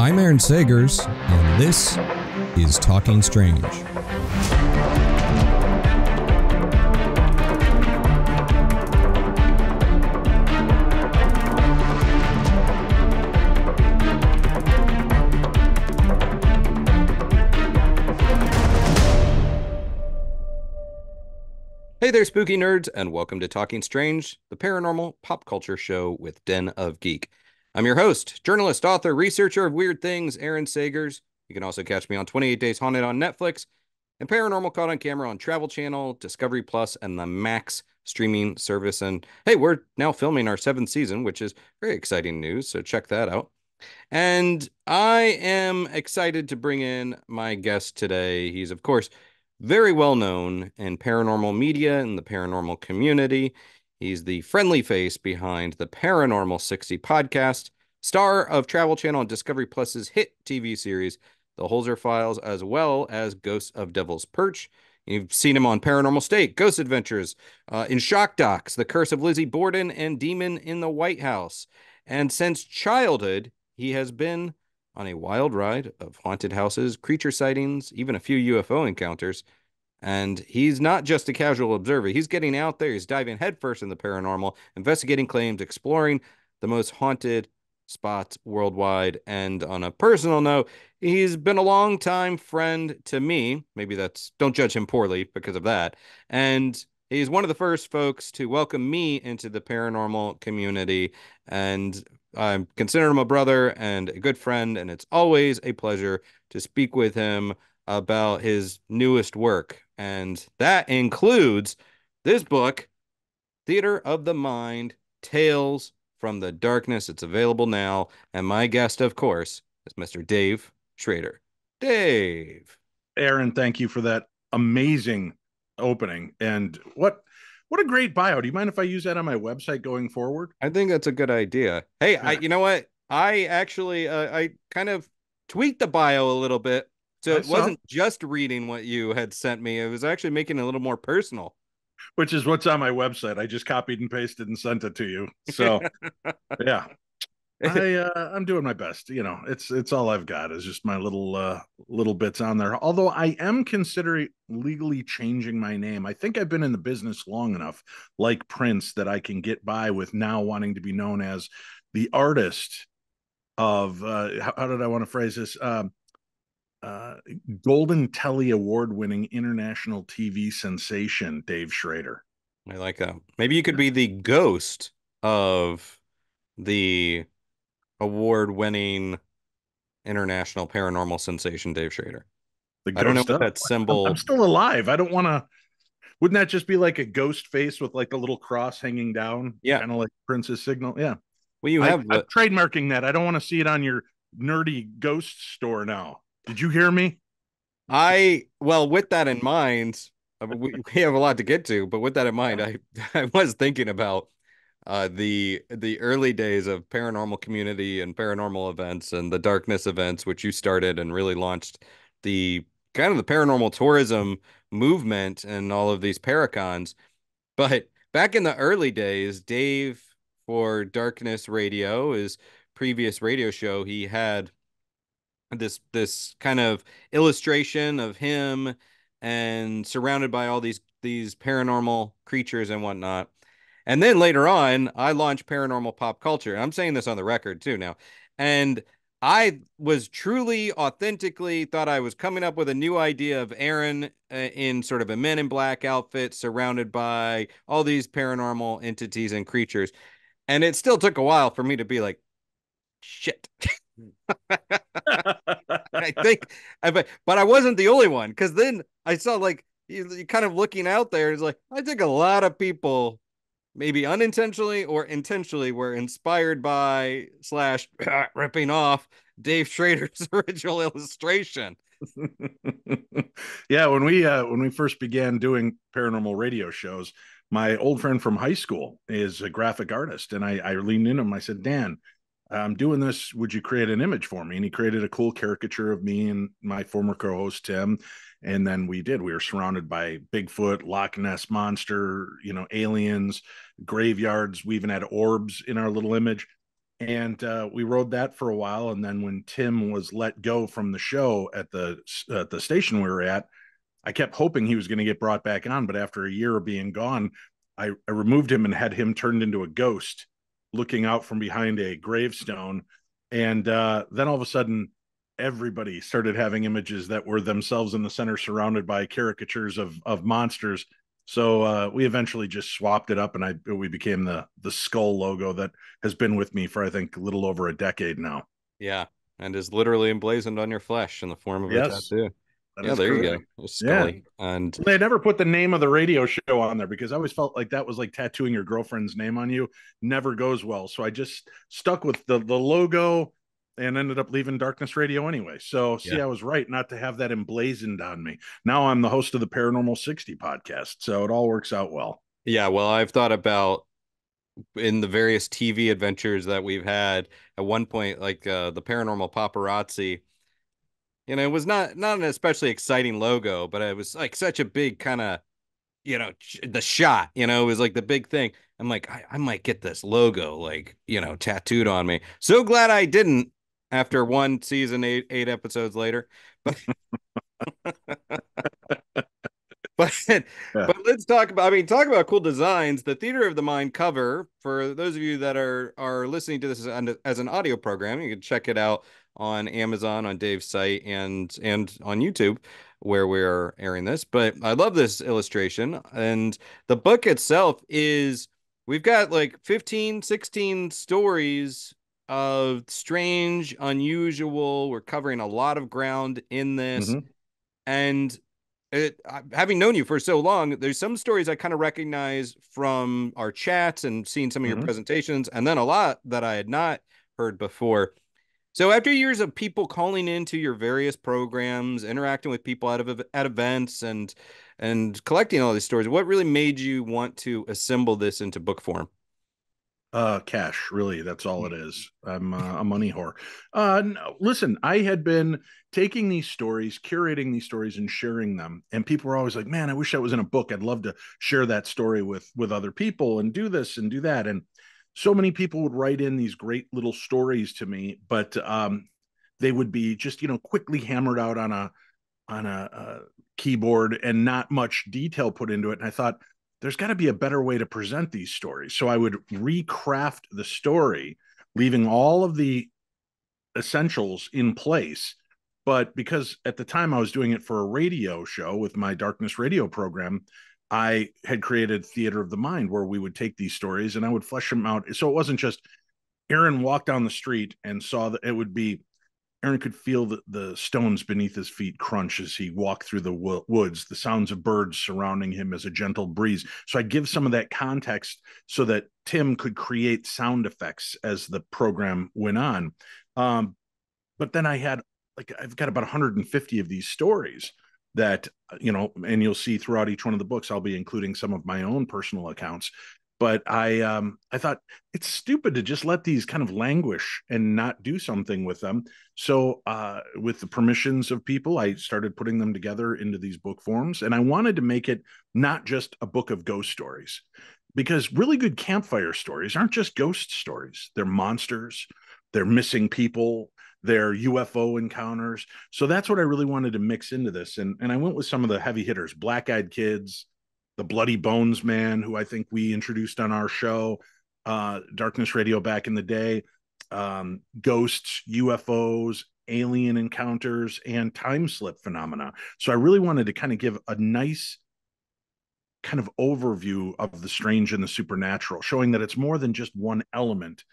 I'm Aaron Sagers, and this is Talking Strange. Hey there, spooky nerds, and welcome to Talking Strange, the paranormal pop culture show with Den of Geek. I'm your host, journalist, author, researcher of weird things, Aaron Sagers. You can also catch me on 28 Days Haunted on Netflix and Paranormal Caught on Camera on Travel Channel, Discovery Plus, and the Max streaming service. And hey, we're now filming our 7th season, which is very exciting news, so check that out. And I am excited to bring in my guest today. He's, of course, very well known in paranormal media and the paranormal community. He's the friendly face behind the Paranormal 60 podcast, star of Travel Channel and Discovery Plus's hit TV series, The Holzer Files, as well as Ghosts of Devil's Perch. You've seen him on Paranormal State, Ghost Adventures, in ShockDocs, The Curse of Lizzie Borden, and Demon in the White House. And since childhood, he has been on a wild ride of haunted houses, creature sightings, even a few UFO encounters. And he's not just a casual observer. He's getting out there. He's diving headfirst in the paranormal, investigating claims, exploring the most haunted spots worldwide. And on a personal note, he's been a longtime friend to me. Maybe that's, don't judge him poorly because of that. And he's one of the first folks to welcome me into the paranormal community. And I consider him a brother and a good friend. And it's always a pleasure to speak with him about his newest work. And that includes this book, Theater of the Mind, Tales from the Darkness. It's available now. And my guest, of course, is Mr. Dave Schrader. Dave. Aaron, thank you for that amazing opening. And what a great bio. Do you mind if I use that on my website going forward? I think that's a good idea. Hey, yeah. You know what? I actually, I kind of tweaked the bio a little bit. So it wasn't just reading what you had sent me. It was actually making it a little more personal. Which is what's on my website. I just copied and pasted and sent it to you. So, yeah, I'm doing my best. You know, it's all I've got is just my little bits on there. Although I am considering legally changing my name. I think I've been in the business long enough, like Prince, that I can get by with now wanting to be known as the artist of, how did I want to phrase this? Golden Telly award-winning international TV sensation Dave Schrader. I like that. Maybe you could be the ghost of the award-winning international paranormal sensation Dave Schrader. I don't know what that symbol. I'm still alive. I don't want to. Wouldn't that just be like a ghost face with like a little cross hanging down? Yeah, kind of like Prince's signal. Yeah. Well, you have I'm trademarking that. I don't want to see it on your nerdy ghost store now. Did you hear me? Well, with that in mind, I mean, we have a lot to get to, but with that in mind, I was thinking about the early days of paranormal community and paranormal events and the Darkness Events, which you started and really launched the kind of the paranormal tourism movement and all of these paracons. But back in the early days, Dave for Darkness Radio, his previous radio show, he had this kind of illustration of him and surrounded by all these paranormal creatures and whatnot. And then later on, I launched Paranormal Pop Culture. I'm saying this on the record too now. And I was truly, authentically thought I was coming up with a new idea of Aaron in sort of a Men in Black outfit surrounded by all these paranormal entities and creatures. And it still took a while for me to be like, shit. I think, but I wasn't the only one, because then I saw like you kind of looking out there. It's like I think a lot of people, maybe unintentionally or intentionally, were inspired by / ripping off Dave Schrader's original illustration. Yeah, when we first began doing paranormal radio shows, my old friend from high school is a graphic artist, and I leaned into him. I said, Dan, I'm doing this. Would you create an image for me? And he created a cool caricature of me and my former co-host, Tim. And then we were surrounded by Bigfoot, Loch Ness monster, aliens, graveyards. We even had orbs in our little image. And we rode that for a while. And then when Tim was let go from the show at the station we were at, I kept hoping he was going to get brought back on. But after a year of being gone, I removed him and had him turned into a ghost looking out from behind a gravestone. And then all of a sudden, everybody started having images that were themselves in the center surrounded by caricatures of monsters. So we eventually just swapped it up, and we became the skull logo that has been with me for, I think, a little over a decade now. Yeah, and is literally emblazoned on your flesh in the form of a tattoo. Yeah, there you go. Scully. Yeah. And they never put the name of the radio show on there because I always felt like that was like tattooing your girlfriend's name on you. Never goes well. So I just stuck with the logo and ended up leaving Darkness Radio anyway. So see, I was right not to have that emblazoned on me. Now I'm the host of the Paranormal 60 podcast. So it all works out well. Yeah, well, I've thought about in the various TV adventures that we've had at one point, like the Paranormal Paparazzi. You know, it was not an especially exciting logo, but it was like such a big kind of, you know, the shot, you know, it was like the big thing. I'm like, I might get this logo, like, you know, tattooed on me. So glad I didn't after one season, eight episodes later. But, but let's talk about cool designs. The Theater of the Mind cover, for those of you that are listening to this as an audio program, you can check it out on Amazon, on Dave's site, and on YouTube, where we're airing this. But I love this illustration. And the book itself is, we've got like 15, 16 stories of strange, unusual. We're covering a lot of ground in this. Mm-hmm. And having known you for so long, there's some stories I kind of recognize from our chats and seeing some of your presentations, and then a lot that I had not heard before. So after years of people calling into your various programs, interacting with people at events and collecting all these stories, what really made you want to assemble this into book form? Cash, really. That's all it is. I'm a money whore. No, listen, I had been taking these stories, curating these stories and sharing them. And people were always like, man, I wish that was in a book. I'd love to share that story with other people and do this and do that. And so many people would write in these great little stories to me, but they would be just, you know, quickly hammered out on a keyboard and not much detail put into it. And I thought there's got to be a better way to present these stories. So I would recraft the story, leaving all of the essentials in place. But because at the time I was doing it for a radio show with my Darkness Radio program, I had created Theater of the Mind, where we would take these stories and I would flesh them out. So it wasn't just Aaron walked down the street and saw that. It would be Aaron could feel the stones beneath his feet crunch as he walked through the woods, the sounds of birds surrounding him as a gentle breeze. So I give some of that context so that Tim could create sound effects as the program went on. But then I've got about 150 of these stories that, you know, and you'll see throughout each one of the books, I'll be including some of my own personal accounts. But I thought it's stupid to just let these kind of languish and not do something with them. So with the permissions of people, I started putting them together into these book forms. And I wanted to make it not just a book of ghost stories, because really good campfire stories aren't just ghost stories. They're monsters. They're missing people. Their UFO encounters. So that's what I really wanted to mix into this. And I went with some of the heavy hitters, Black Eyed Kids, The Bloody Bones Man, who I think we introduced on our show, Darkness Radio back in the day, ghosts, UFOs, alien encounters, and time slip phenomena. So I really wanted to kind of give a nice kind of overview of the strange and the supernatural, showing that it's more than just one element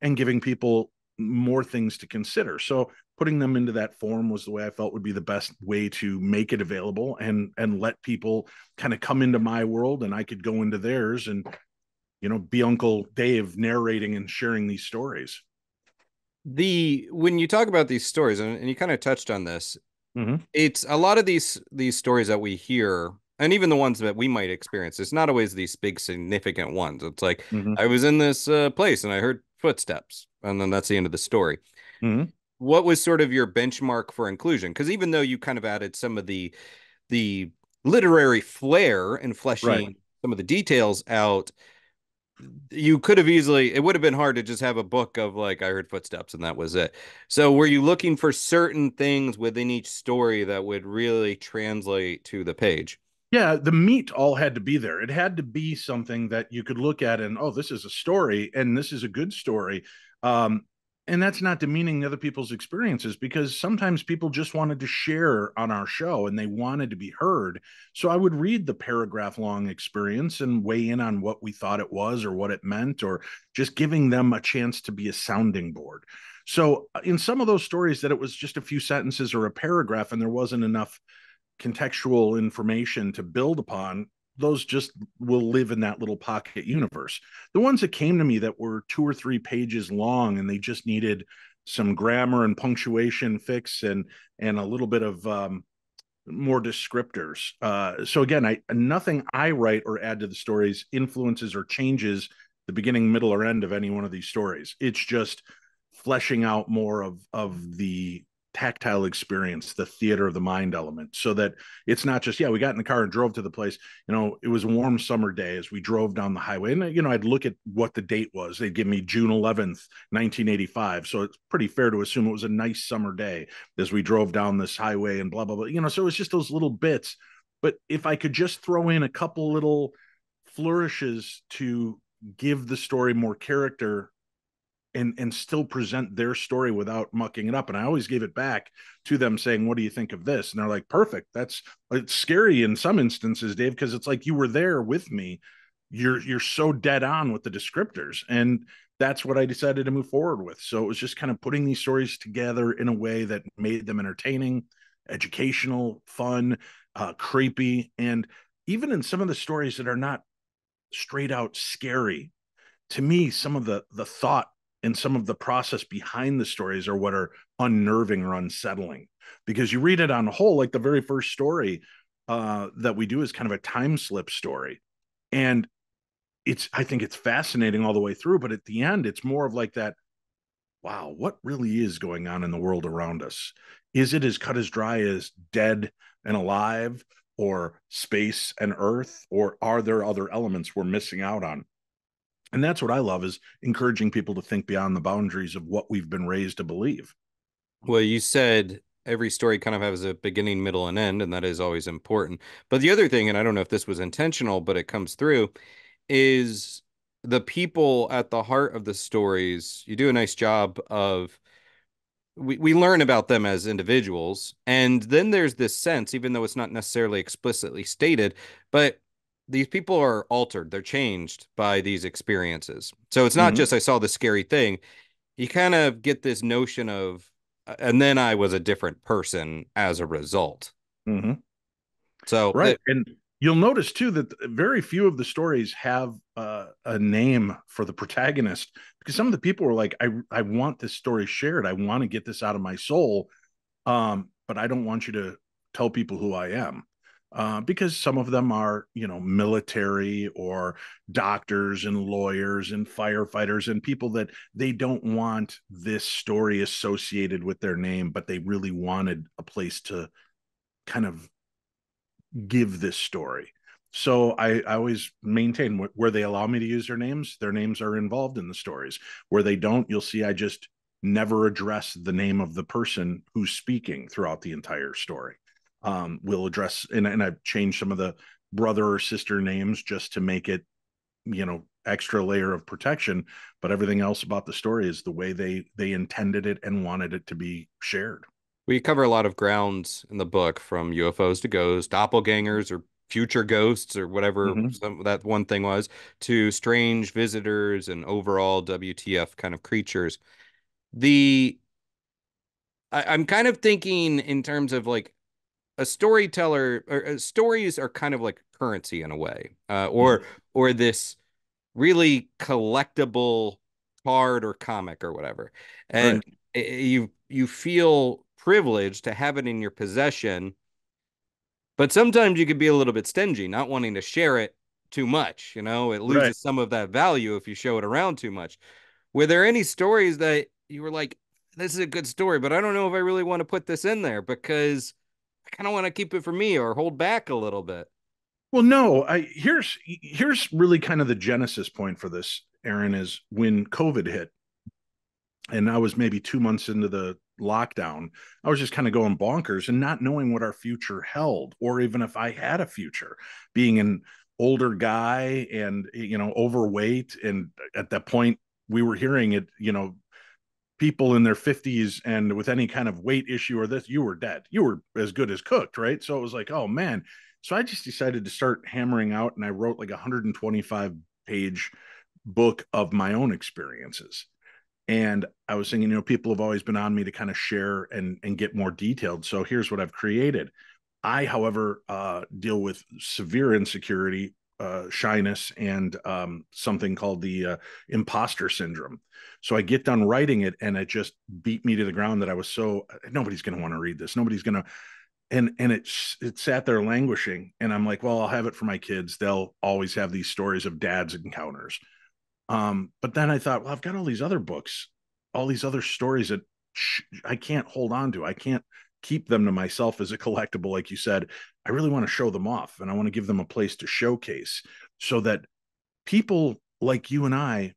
and giving people more things to consider. So putting them into that form was the way I felt would be the best way to make it available and let people kind of come into my world and I could go into theirs and, you know, be Uncle Dave narrating and sharing these stories. When you talk about these stories, and you kind of touched on this, it's a lot of these stories that we hear, and even the ones that we might experience, it's not always these big significant ones. It's like, I was in this place and I heard footsteps, and then that's the end of the story. What was sort of your benchmark for inclusion? Because even though you kind of added some of the literary flair and fleshing some of the details out, you could have easily, it would have been hard to just have a book of like, I heard footsteps and that was it. So were you looking for certain things within each story that would really translate to the page? Yeah, the meat all had to be there. It had to be something that you could look at and, oh, this is a story and this is a good story. And that's not demeaning other people's experiences, because sometimes people just wanted to share on our show and they wanted to be heard. So I would read the paragraph long experience and weigh in on what we thought it was or what it meant, or just giving them a chance to be a sounding board. So in some of those stories that it was just a few sentences or a paragraph and there wasn't enough contextual information to build upon, those just will live in that little pocket universe. The ones that came to me that were 2 or 3 pages long and they just needed some grammar and punctuation fix and a little bit of more descriptors. So again, nothing I write or add to the stories influences or changes the beginning, middle, or end of any one of these stories. It's just fleshing out more of the tactile experience, the theater of the mind element, so that it's not just, yeah, we got in the car and drove to the place. You know, it was a warm summer day as we drove down the highway. And, you know, I'd look at what the date was. They'd give me June 11th, 1985. So it's pretty fair to assume it was a nice summer day as we drove down this highway and blah, blah, blah. You know, so it's just those little bits. But if I could just throw in a couple little flourishes to give the story more character, and still present their story without mucking it up. And I always gave it back to them saying, what do you think of this? And they're like, perfect. It's scary in some instances, Dave, because it's like, you were there with me. You're so dead on with the descriptors. And that's what I decided to move forward with. So it was just kind of putting these stories together in a way that made them entertaining, educational, fun, creepy. And even in some of the stories that are not straight out scary, to me, some of the thought and some of the process behind the stories are what are unnerving or unsettling, because you read it on a whole. Like the very first story that we do is kind of a time slip story. And I think it's fascinating all the way through, but at the end, it's more of like that, wow, what really is going on in the world around us? Is it as cut as dry as dead and alive, or space and earth, or are there other elements we're missing out on? And that's what I love, is encouraging people to think beyond the boundaries of what we've been raised to believe. Well, you said every story kind of has a beginning, middle, and end, and that is always important. But the other thing, and I don't know if this was intentional, but it comes through, is the people at the heart of the stories. You do a nice job of, we learn about them as individuals. And then there's this sense, even though it's not necessarily explicitly stated, but these people are altered. They're changed by these experiences. So it's not just, I saw the scary thing. You kind of get this notion of, and then I was a different person as a result. So, right. And you'll notice too, that very few of the stories have a name for the protagonist, because some of the people were like, I want this story shared. I want to get this out of my soul. But I don't want you to tell people who I am. Because some of them are, you know, military or doctors and lawyers and firefighters and people that they don't want this story associated with their name, but they really wanted a place to kind of give this story. So I always maintain where they allow me to use their names are involved in the stories. Where they don't, you'll see I just never address the name of the person who's speaking throughout the entire story. We'll address, and I've changed some of the brother or sister names just to make it, you know, extra layer of protection, but everything else about the story is the way they intended it and wanted it to be shared. We cover a lot of grounds in the book, from UFOs to ghosts, doppelgangers or future ghosts or whatever that one thing was, to strange visitors and overall WTF kind of creatures. I'm kind of thinking in terms of like, a storyteller, or stories are kind of like currency in a way, or this really collectible card or comic or whatever. And you feel privileged to have it in your possession, but sometimes you could be a little bit stingy, not wanting to share it too much. You know, it loses some of that value if you show it around too much. Were there any stories that you were like, this is a good story, but I don't know if I really want to put this in there because I kind of want to keep it for me or hold back a little bit? Well, no, here's really kind of the genesis point for this, Aaron, is when COVID hit and I was maybe 2 months into the lockdown, I was just kind of going bonkers and not knowing what our future held, or even if I had a future, being an older guy and, you know, overweight. And at that point we were hearing it, you know, people in their 50s and with any kind of weight issue or this, you were dead. You were as good as cooked, right? So it was like, oh man. So I just decided to start hammering out, and I wrote like a 125-page book of my own experiences. And I was thinking, you know, people have always been on me to kind of share and get more detailed. So here's what I've created. I, however, deal with severe insecurity, shyness, and something called the imposter syndrome. So I get done writing it and it just beat me to the ground that I was so, nobody's going to want to read this. Nobody's going to. And it sat there languishing. And I'm like, well, I'll have it for my kids. They'll always have these stories of dad's encounters. But then I thought, well, I've got all these other books, all these other stories that I can't hold on to. I can't keep them to myself as a collectible. Like you said, I really want to show them off, and I want to give them a place to showcase so that people like you and I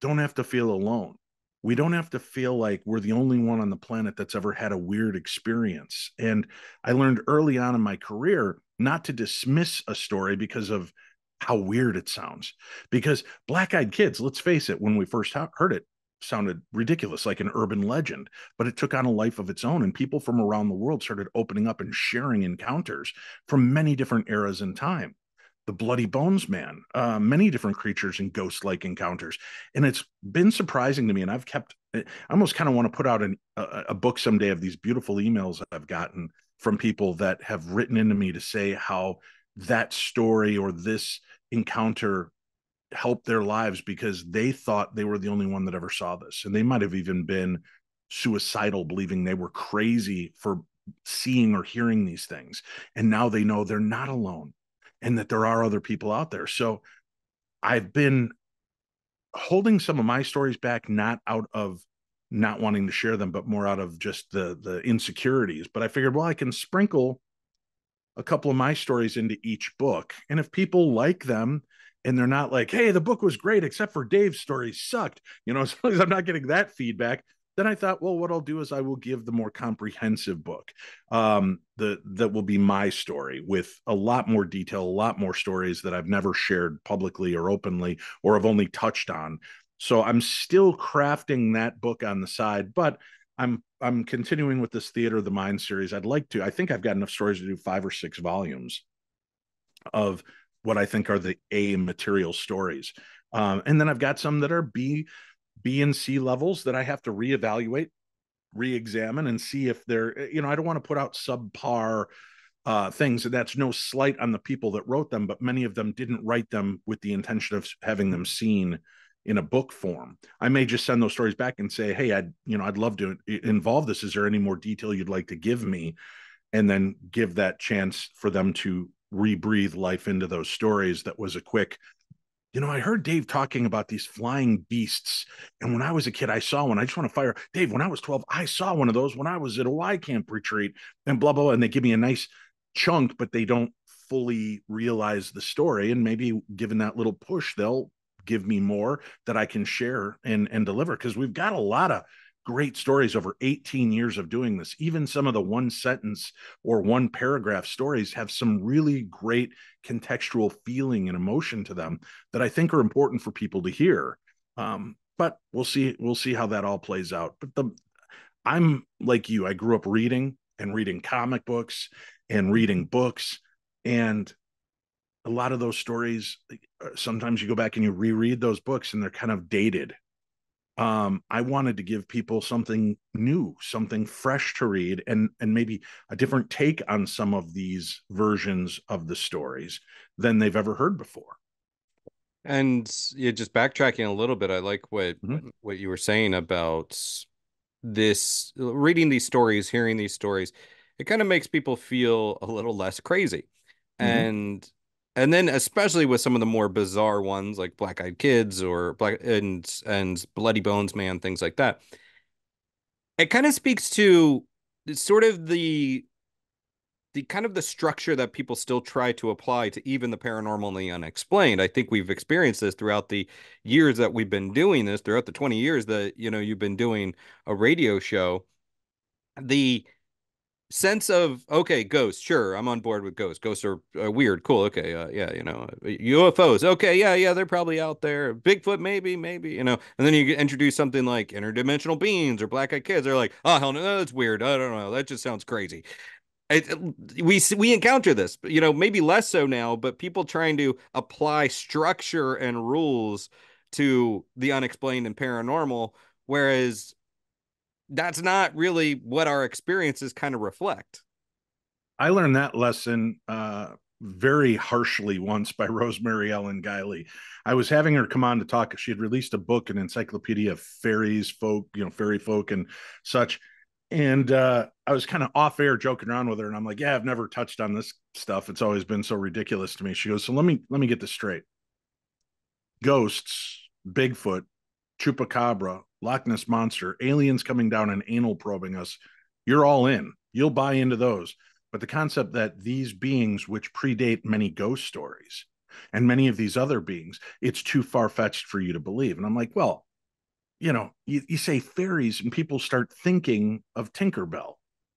don't have to feel alone. We don't have to feel like we're the only one on the planet that's ever had a weird experience. And I learned early on in my career not to dismiss a story because of how weird it sounds, because black-eyed kids, let's face it, when we first heard it, sounded ridiculous, like an urban legend, but it took on a life of its own. And people from around the world started opening up and sharing encounters from many different eras in time. The Bloody Bones Man, many different creatures and ghost-like encounters. And it's been surprising to me. And I've kept, I almost kind of want to put out a book someday of these beautiful emails that I've gotten from people that have written into me to say how that story or this encounter helped their lives because they thought they were the only one that ever saw this. And they might've even been suicidal, believing they were crazy for seeing or hearing these things. And now they know they're not alone and that there are other people out there. So I've been holding some of my stories back, not out of not wanting to share them, but more out of just the insecurities. But I figured, well, I can sprinkle a couple of my stories into each book. And if people like them and they're not like, hey, the book was great, except for Dave's story sucked, you know, as long as I'm not getting that feedback, then I thought, well, what I'll do is I will give the more comprehensive book that will be my story with a lot more detail, a lot more stories that I've never shared publicly or openly, or have only touched on. So I'm still crafting that book on the side, but I'm continuing with this Theater of the Mind series. I'd like to, I think I've got enough stories to do 5 or 6 volumes of what I think are the A material stories. And then I've got some that are B and C levels that I have to reevaluate, reexamine, and see if they're, you know, I don't want to put out subpar things, and that's no slight on the people that wrote them, but many of them didn't write them with the intention of having them seen in a book form. I may just send those stories back and say, hey, I'd love to involve this. Is there any more detail you'd like to give me? And then give that chance for them to rebreathe life into those stories. That was a quick, you know, I heard Dave talking about these flying beasts. And when I was a kid, I saw one. I just want to fire. Dave, when I was 12, I saw one of those when I was at a Y camp retreat and blah, blah, blah. And they give me a nice chunk, but they don't fully realize the story. And maybe given that little push, they'll give me more that I can share and deliver, because we've got a lot of great stories over 18 years of doing this. Even some of the one sentence or one paragraph stories have some really great contextual feeling and emotion to them that I think are important for people to hear. But we'll see how that all plays out. But I'm like you, I grew up reading and reading comic books and reading books, and a lot of those stories, sometimes you go back and you reread those books and they're kind of dated. I wanted to give people something new, something fresh to read, and maybe a different take on some of these versions of the stories than they've ever heard before. And you're just backtracking a little bit. I like what you were saying about this, reading these stories, hearing these stories. It kind of makes people feel a little less crazy. Mm-hmm. And then, especially with some of the more bizarre ones like Black Eyed Kids or and Bloody Bones Man, things like that, it kind of speaks to sort of the the kind of the structure that people still try to apply to even the paranormal and the unexplained. I think we've experienced this throughout the years that we've been doing this, throughout the 20 years that, you know, you've been doing a radio show. The sense of, okay, ghosts, sure, I'm on board with ghosts. Ghosts are weird, cool, okay, yeah, you know, UFOs, okay, yeah, they're probably out there. Bigfoot, maybe, you know. And then you introduce something like interdimensional beings or black-eyed kids. They're like, oh, hell no, that's weird. I don't know, that just sounds crazy. We encounter this, you know, maybe less so now, but people trying to apply structure and rules to the unexplained and paranormal, whereas that's not really what our experiences kind of reflect. I learned that lesson very harshly once by Rosemary Ellen Guiley. I was having her come on to talk. She had released a book, an encyclopedia of fairies, folk, you know, fairy folk and such. And I was kind of off air joking around with her. And I'm like, yeah, I've never touched on this stuff. It's always been so ridiculous to me. She goes, so let me get this straight. Ghosts, Bigfoot, Chupacabra, Loch Ness Monster, aliens coming down and anal probing us, you're all in. You'll buy into those. But the concept that these beings, which predate many ghost stories and many of these other beings, it's too far-fetched for you to believe. And I'm like, well, you know, you say fairies and people start thinking of Tinkerbell.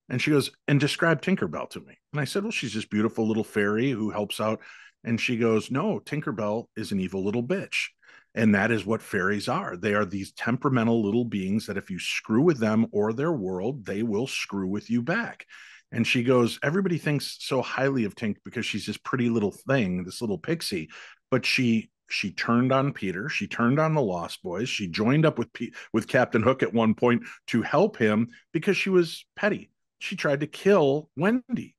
And she goes, and describe Tinkerbell to me. And I said, well, she's this beautiful little fairy who helps out. And she goes, no, Tinkerbell is an evil little bitch. And that is what fairies are. They are these temperamental little beings that if you screw with them or their world, they will screw with you back. And she goes, everybody thinks so highly of Tink because she's this pretty little thing, this little pixie. But she turned on Peter. She turned on the Lost Boys. She joined up with Captain Hook at one point to help him because she was petty. She tried to kill Wendy.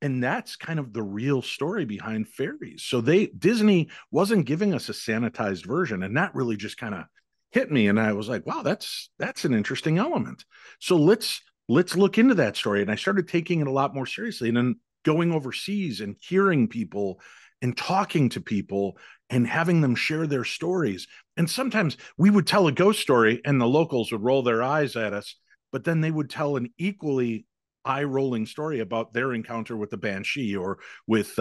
And that's kind of the real story behind fairies. So Disney wasn't giving us a sanitized version, and that really just kind of hit me. And I was like, wow, that's an interesting element. So let's look into that story. And I started taking it a lot more seriously, and then going overseas and hearing people and talking to people and having them share their stories. And sometimes we would tell a ghost story and the locals would roll their eyes at us, but then they would tell an equally eye-rolling story about their encounter with the banshee or with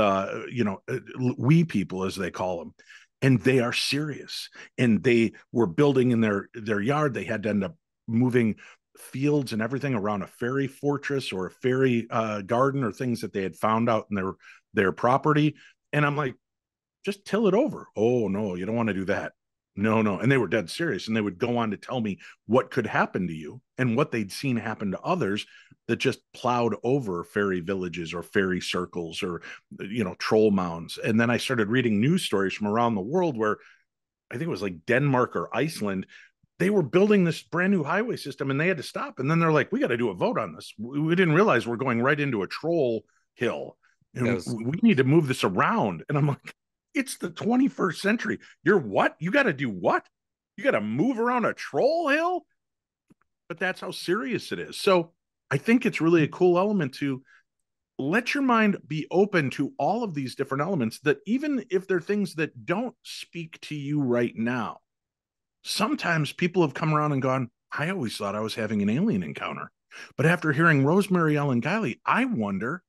wee people, as they call them. And they are serious, and they were building in their yard. They had to end up moving fields and everything around a fairy fortress or a fairy garden or things that they had found out in their property. And I'm like, just till it over. Oh no, you don't want to do that. No. And they were dead serious, and they would go on to tell me what could happen to you and what they'd seen happen to others that just plowed over fairy villages or fairy circles or, you know, troll mounds. And then I started reading news stories from around the world where I think it was like Denmark or Iceland. They were building this brand new highway system and they had to stop. And then they're like, we got to do a vote on this. We didn't realize we're going right into a troll hill. And we need to move this around. And I'm like, it's the 21st century. You're what? You got to do what? You got to move around a troll hill? But that's how serious it is. So I think it's really a cool element to let your mind be open to all of these different elements, that even if they're things that don't speak to you right now, sometimes people have come around and gone, I always thought I was having an alien encounter. But after hearing Rosemary Ellen Guiley, I wonder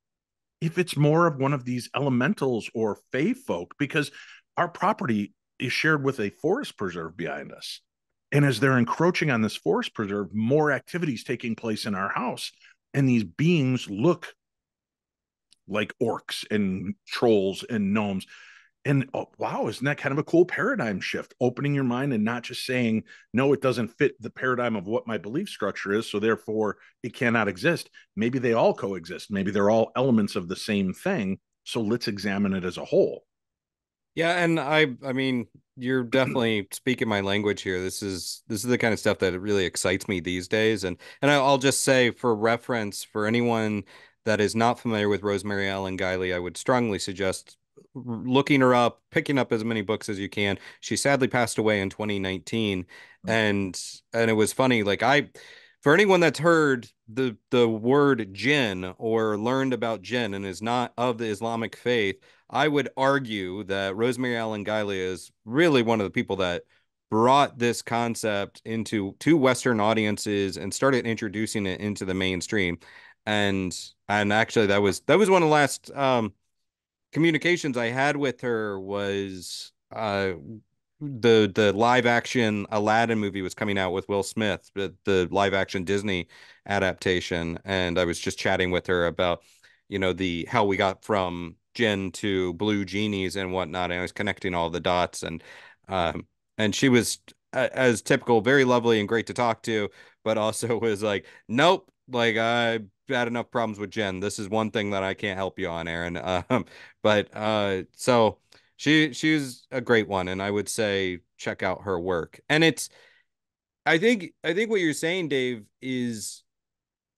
if it's more of one of these elementals or fae folk, because our property is shared with a forest preserve behind us. And as they're encroaching on this forest preserve, more activities taking place in our house. And these beings look like orcs and trolls and gnomes. And oh, wow, isn't that kind of a cool paradigm shift? Opening your mind and not just saying, no, it doesn't fit the paradigm of what my belief structure is, so therefore it cannot exist. Maybe they all coexist. Maybe they're all elements of the same thing. So let's examine it as a whole. Yeah, and I mean, you're definitely speaking my language here. This is the kind of stuff that really excites me these days. And I'll just say, for reference, for anyone that is not familiar with Rosemary Ellen Guiley, I would strongly suggest looking her up, picking up as many books as you can. She sadly passed away in 2019, and it was funny. Like, for anyone that's heard the word jinn or learned about jinn and is not of the Islamic faith, I would argue that Rosemary Ellen Guiley is really one of the people that brought this concept into Western audiences and started introducing it into the mainstream. And actually that was one of the last communications I had with her was the live action Aladdin movie was coming out with Will Smith, the live action Disney adaptation. And I was just chatting with her about, you know, how we got from Jinn to blue genies and whatnot. And I was connecting all the dots, and she was, as typical, very lovely and great to talk to, but also was like, nope, like I had enough problems with Jinn. This is one thing that I can't help you on, Aaron. So she's a great one, and I would say check out her work. And it's, I think what you're saying, Dave, is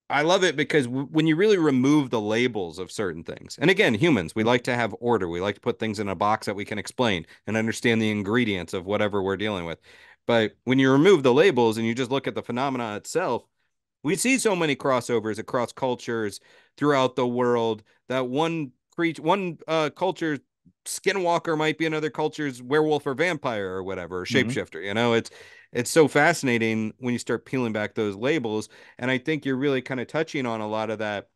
I love it because when you really remove the labels of certain things, and again, humans, we like to have order. We like to put things in a box that we can explain and understand the ingredients of whatever we're dealing with. But when you remove the labels and you just look at the phenomena itself, we see so many crossovers across cultures throughout the world that one culture skinwalker might be another culture's werewolf or vampire or whatever, or shapeshifter. Mm-hmm. You know, it's so fascinating when you start peeling back those labels. And I think you're really kind of touching on a lot of that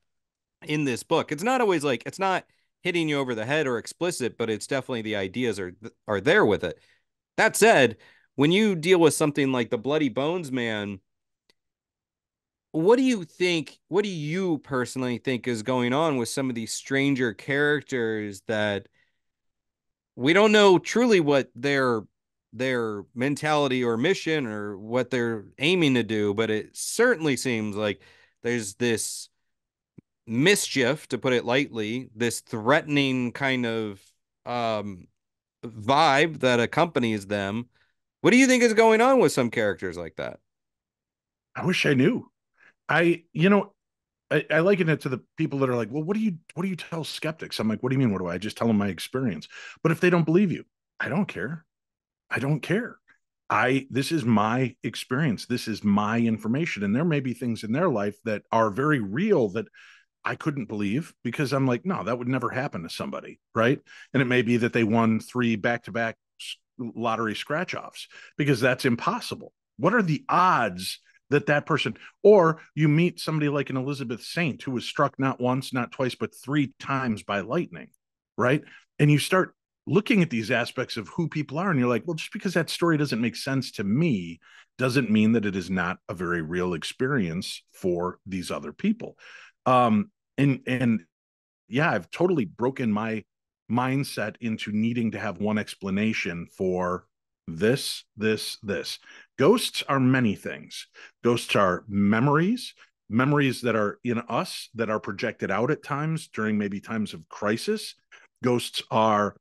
in this book. It's not always like, it's not hitting you over the head or explicit, but it's definitely the ideas are there with it. That said, when you deal with something like The Bloody Bones Man, what do you personally think is going on with some of these stranger characters that we don't know truly what their mentality or mission or what they're aiming to do, but it certainly seems like there's this mischief, to put it lightly, this threatening kind of vibe that accompanies them. What do you think is going on with some characters like that? I wish I knew. I liken it to the people that are like, well, what do you tell skeptics? I'm like, what do you mean? What do I just tell them my experience? But if they don't believe you, I don't care. I don't care. This is my experience. This is my information. And there may be things in their life that are very real that I couldn't believe because I'm like, no, that would never happen to somebody. Right. And it may be that they won 3 back-to-back lottery scratch-offs because that's impossible. What are the odds that person, or you meet somebody like an Elizabeth Saint who was struck not once, not twice, but 3 times by lightning, right? And you start looking at these aspects of who people are, and you're like, well, just because that story doesn't make sense to me doesn't mean that it is not a very real experience for these other people. And yeah, I've totally broken my mindset into needing to have one explanation for this. Ghosts are many things. Ghosts are memories that are in us that are projected out at times during maybe times of crisis. Ghosts are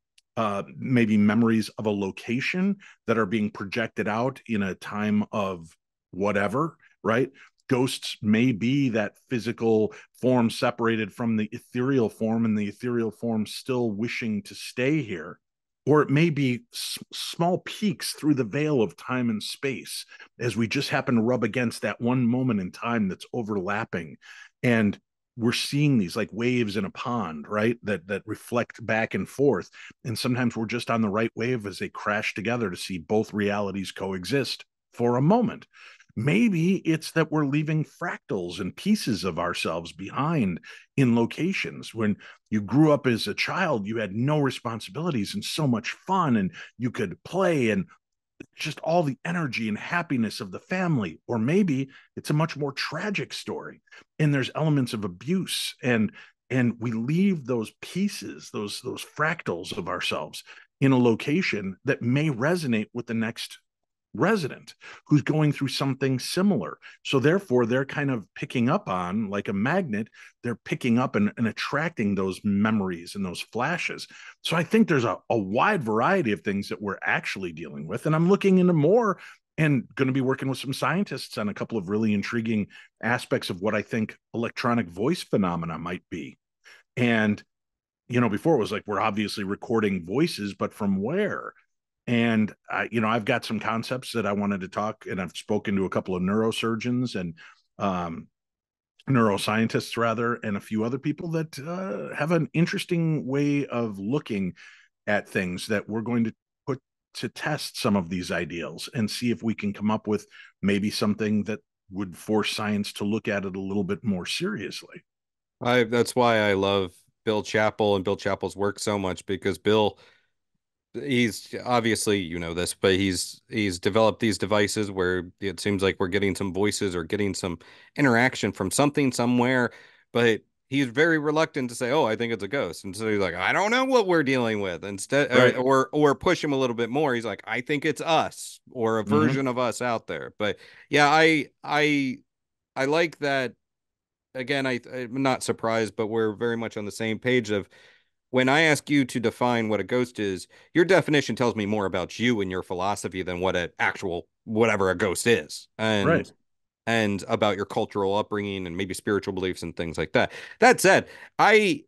maybe memories of a location that are being projected out in a time of whatever, right? Ghosts may be that physical form separated from the ethereal form, and the ethereal form still wishing to stay here. Or it may be small peaks through the veil of time and space as we just happen to rub against that one moment in time that's overlapping. And we're seeing these like waves in a pond, right? That reflect back and forth. And sometimes we're just on the right wave as they crash together to see both realities coexist for a moment. Maybe it's that we're leaving fractals and pieces of ourselves behind in locations. When you grew up as a child, you had no responsibilities and so much fun, and you could play and just all the energy and happiness of the family. Or maybe it's a much more tragic story, and there's elements of abuse, and we leave those pieces, those fractals of ourselves in a location that may resonate with the next resident who's going through something similar. So therefore they're kind of picking up on, like a magnet, they're picking up and attracting those memories and those flashes. So I think there's a wide variety of things that we're actually dealing with. And I'm looking into more and going to be working with some scientists on a couple of really intriguing aspects of what I think electronic voice phenomena might be. And, you know, before it was like, we're obviously recording voices, but from where? And I've got some concepts that I wanted to talk, and I've spoken to a couple of neurosurgeons and neuroscientists rather, and a few other people that have an interesting way of looking at things that we're going to put to test some of these ideals and see if we can come up with maybe something that would force science to look at it a little bit more seriously. That's why I love Bill Chappell and Bill Chappell's work so much, because Bill, he's obviously, you know this, but he's developed these devices where it seems like we're getting some voices or getting some interaction from something somewhere, but he's very reluctant to say, oh, I think it's a ghost. And so he's like, I don't know what we're dealing with. Instead, right. or push him a little bit more. He's like, I think it's us, or a version of us out there. But yeah, I like that. Again, I'm not surprised, but we're very much on the same page of, when I ask you to define what a ghost is, your definition tells me more about you and your philosophy than what an actual, whatever a ghost is, and and about your cultural upbringing and maybe spiritual beliefs and things like that. That said, I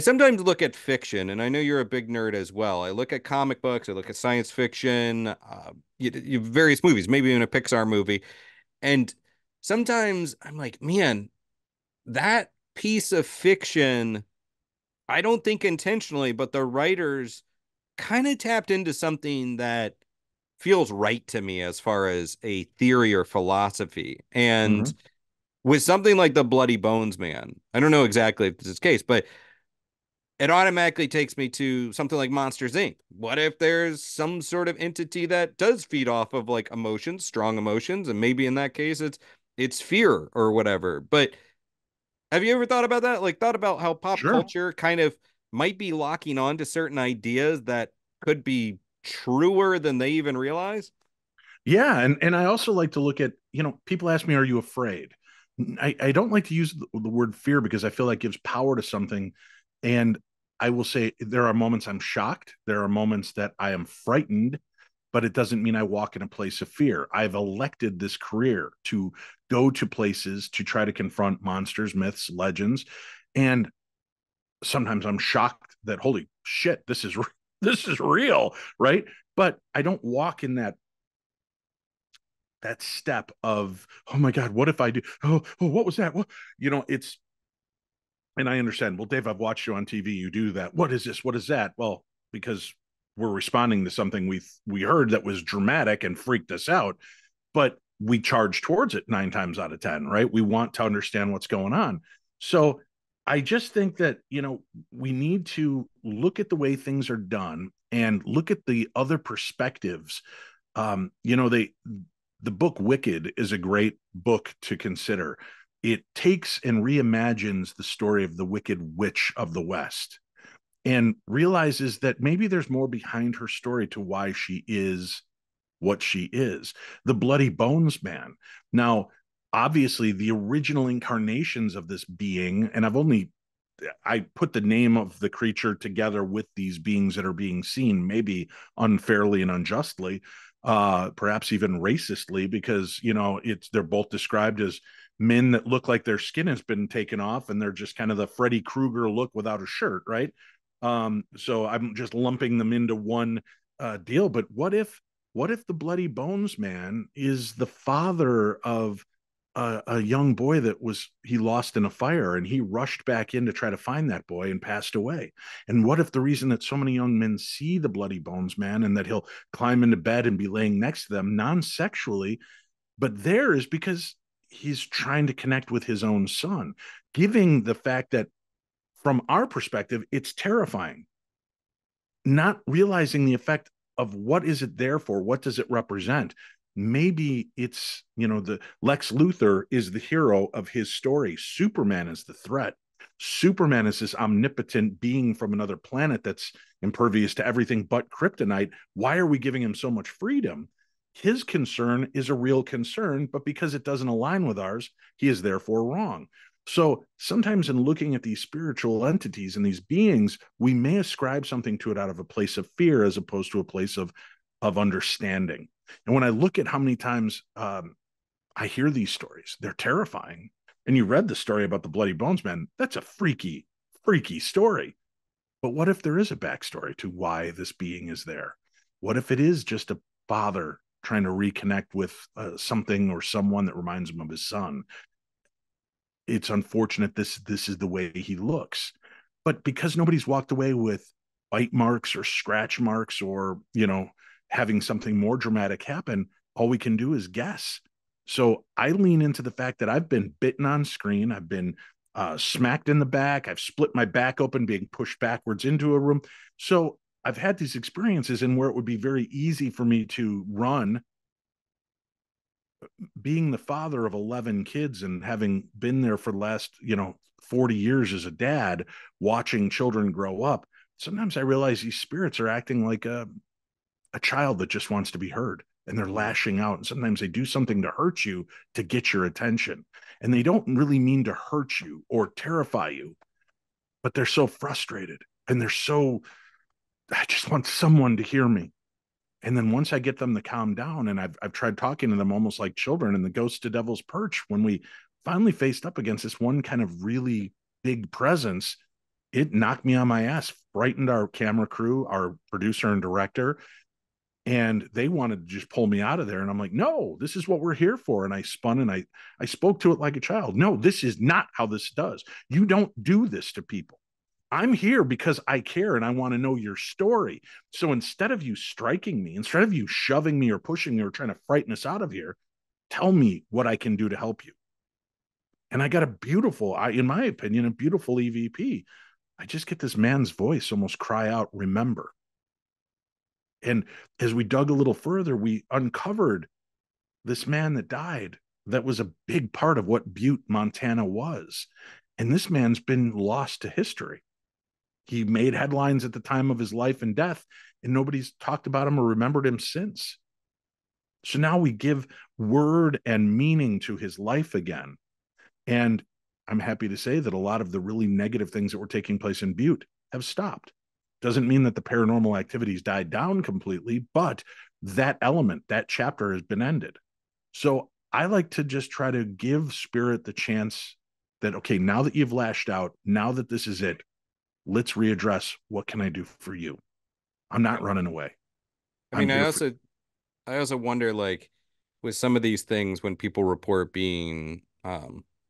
sometimes look at fiction, and I know you're a big nerd as well. I look at comic books, I look at science fiction, various movies, maybe even a Pixar movie. And sometimes I'm like, man, that piece of fiction, I don't think intentionally, but the writers kind of tapped into something that feels right to me as far as a theory or philosophy. And with something like The Bloody Bones Man, I don't know exactly if this is the case, but it automatically takes me to something like Monsters, Inc. What if there's some sort of entity that does feed off of like emotions, strong emotions, and maybe in that case it's fear or whatever. But have you ever thought about that? Like, thought about how pop culture kind of might be locking on to certain ideas that could be truer than they even realize? Yeah. And I also like to look at, you know, people ask me, are you afraid? I don't like to use the word fear, because I feel like it gives power to something. And I will say there are moments I'm shocked. There are moments that I am frightened, but it doesn't mean I walk in a place of fear. I've elected this career to go to places to try to confront monsters, myths, legends. And sometimes I'm shocked that, holy shit, this is real, right? But I don't walk in that step of, oh my God, what if I do? Oh, what was that? What? You know, it's, and I understand, well, Dave, I've watched you on TV. You do that. What is this? What is that? Well, because we're responding to something we heard that was dramatic and freaked us out, but we charge towards it 9 times out of 10, right? We want to understand what's going on. So I just think that, you know, we need to look at the way things are done and look at the other perspectives. You know, the book Wicked is a great book to consider. It takes and reimagines the story of the Wicked Witch of the West, and realizes that maybe there's more behind her story to why she is what she is. The Bloody Bones Man. Now, obviously, the original incarnations of this being, and I put the name of the creature together with these beings that are being seen, maybe unfairly and unjustly, perhaps even racistly, because, you know, they're both described as men that look like their skin has been taken off, and they're just kind of the Freddy Krueger look without a shirt, right? So I'm just lumping them into one deal. But what if the Bloody Bones Man is the father of a young boy that he lost in a fire, and he rushed back in to try to find that boy and passed away? And what if the reason that so many young men see the Bloody Bones Man, and that he'll climb into bed and be laying next to them non-sexually, but there is because he's trying to connect with his own son, giving the fact that from our perspective, it's terrifying, not realizing the effect of what is it there for? What does it represent? Maybe it's, you know, the Lex Luthor is the hero of his story. Superman is the threat. Superman is this omnipotent being from another planet that's impervious to everything but kryptonite. Why are we giving him so much freedom? His concern is a real concern, but because it doesn't align with ours, he is therefore wrong. So sometimes in looking at these spiritual entities and these beings, we may ascribe something to it out of a place of fear as opposed to a place of understanding. And when I look at how many times I hear these stories, they're terrifying. And you read the story about the Bloody Bones Man. That's a freaky, freaky story. But what if there is a backstory to why this being is there? What if it is just a father trying to reconnect with something or someone that reminds him of his son? It's unfortunate this is the way he looks, but because nobody's walked away with bite marks or scratch marks or, you know, having something more dramatic happen, all we can do is guess. So I lean into the fact that I've been bitten on screen. I've been smacked in the back. I've split my back open being pushed backwards into a room. So I've had these experiences in where it would be very easy for me to run. Being the father of 11 kids and having been there for the last, 40 years as a dad, watching children grow up, sometimes I realize these spirits are acting like a child that just wants to be heard, and they're lashing out. And sometimes they do something to hurt you to get your attention. And they don't really mean to hurt you or terrify you, but they're so frustrated and they're so, I just want someone to hear me. And then once I get them to calm down, and I've tried talking to them almost like children in the Ghosts of Devil's Perch, when we finally faced up against this one kind of really big presence, it knocked me on my ass, frightened our camera crew, our producer and director, and they wanted to just pull me out of there. And I'm like, no, this is what we're here for. And I spun and I spoke to it like a child. No, this is not how this does. You don't do this to people. I'm here because I care and I want to know your story. So instead of you striking me, instead of you shoving me or pushing me or trying to frighten us out of here, tell me what I can do to help you. And I got a beautiful, in my opinion, a beautiful EVP. I just get this man's voice almost cry out, remember. And as we dug a little further, we uncovered this man that died that was a big part of what Butte, Montana was. And this man's been lost to history. He made headlines at the time of his life and death, and nobody's talked about him or remembered him since. So now we give word and meaning to his life again. And I'm happy to say that a lot of the really negative things that were taking place in Butte have stopped. Doesn't mean that the paranormal activities died down completely, but that element, that chapter has been ended. So I like to just try to give spirit the chance that, okay, now that you've lashed out, now that this is it, let's readdress. What can I do for you? I'm not running away. I mean, I also wonder, like, with some of these things, when people report being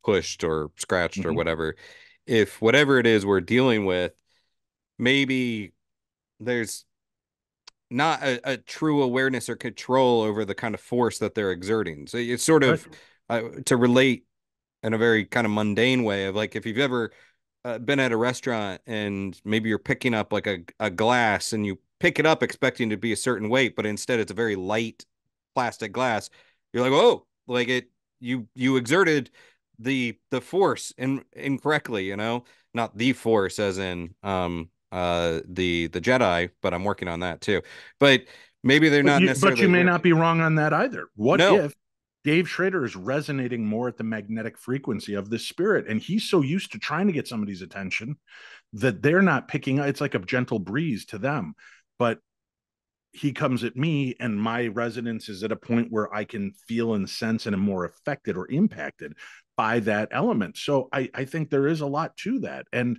pushed or scratched or whatever, if whatever it is we're dealing with, maybe there's not a true awareness or control over the kind of force that they're exerting. So it's sort of to relate in a very kind of mundane way of, like, if you've ever been at a restaurant and maybe you're picking up like a glass and you pick it up expecting to be a certain weight, but instead it's a very light plastic glass. You're like, oh, like you exerted the force incorrectly, not the force as in the Jedi, but I'm working on that too. But maybe they're not necessarily. But you may not be wrong on that either. What if Dave Schrader is resonating more at the magnetic frequency of this spirit, and he's so used to trying to get somebody's attention that they're not picking up. It's like a gentle breeze to them, but he comes at me and my resonance is at a point where I can feel and sense and am more affected or impacted by that element. So I think there is a lot to that. And,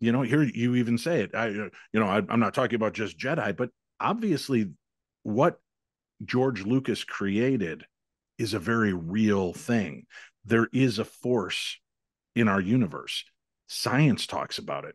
here you even say it, I'm not talking about just Jedi, but obviously what George Lucas created is a very real thing. There is a force in our universe. Science talks about it.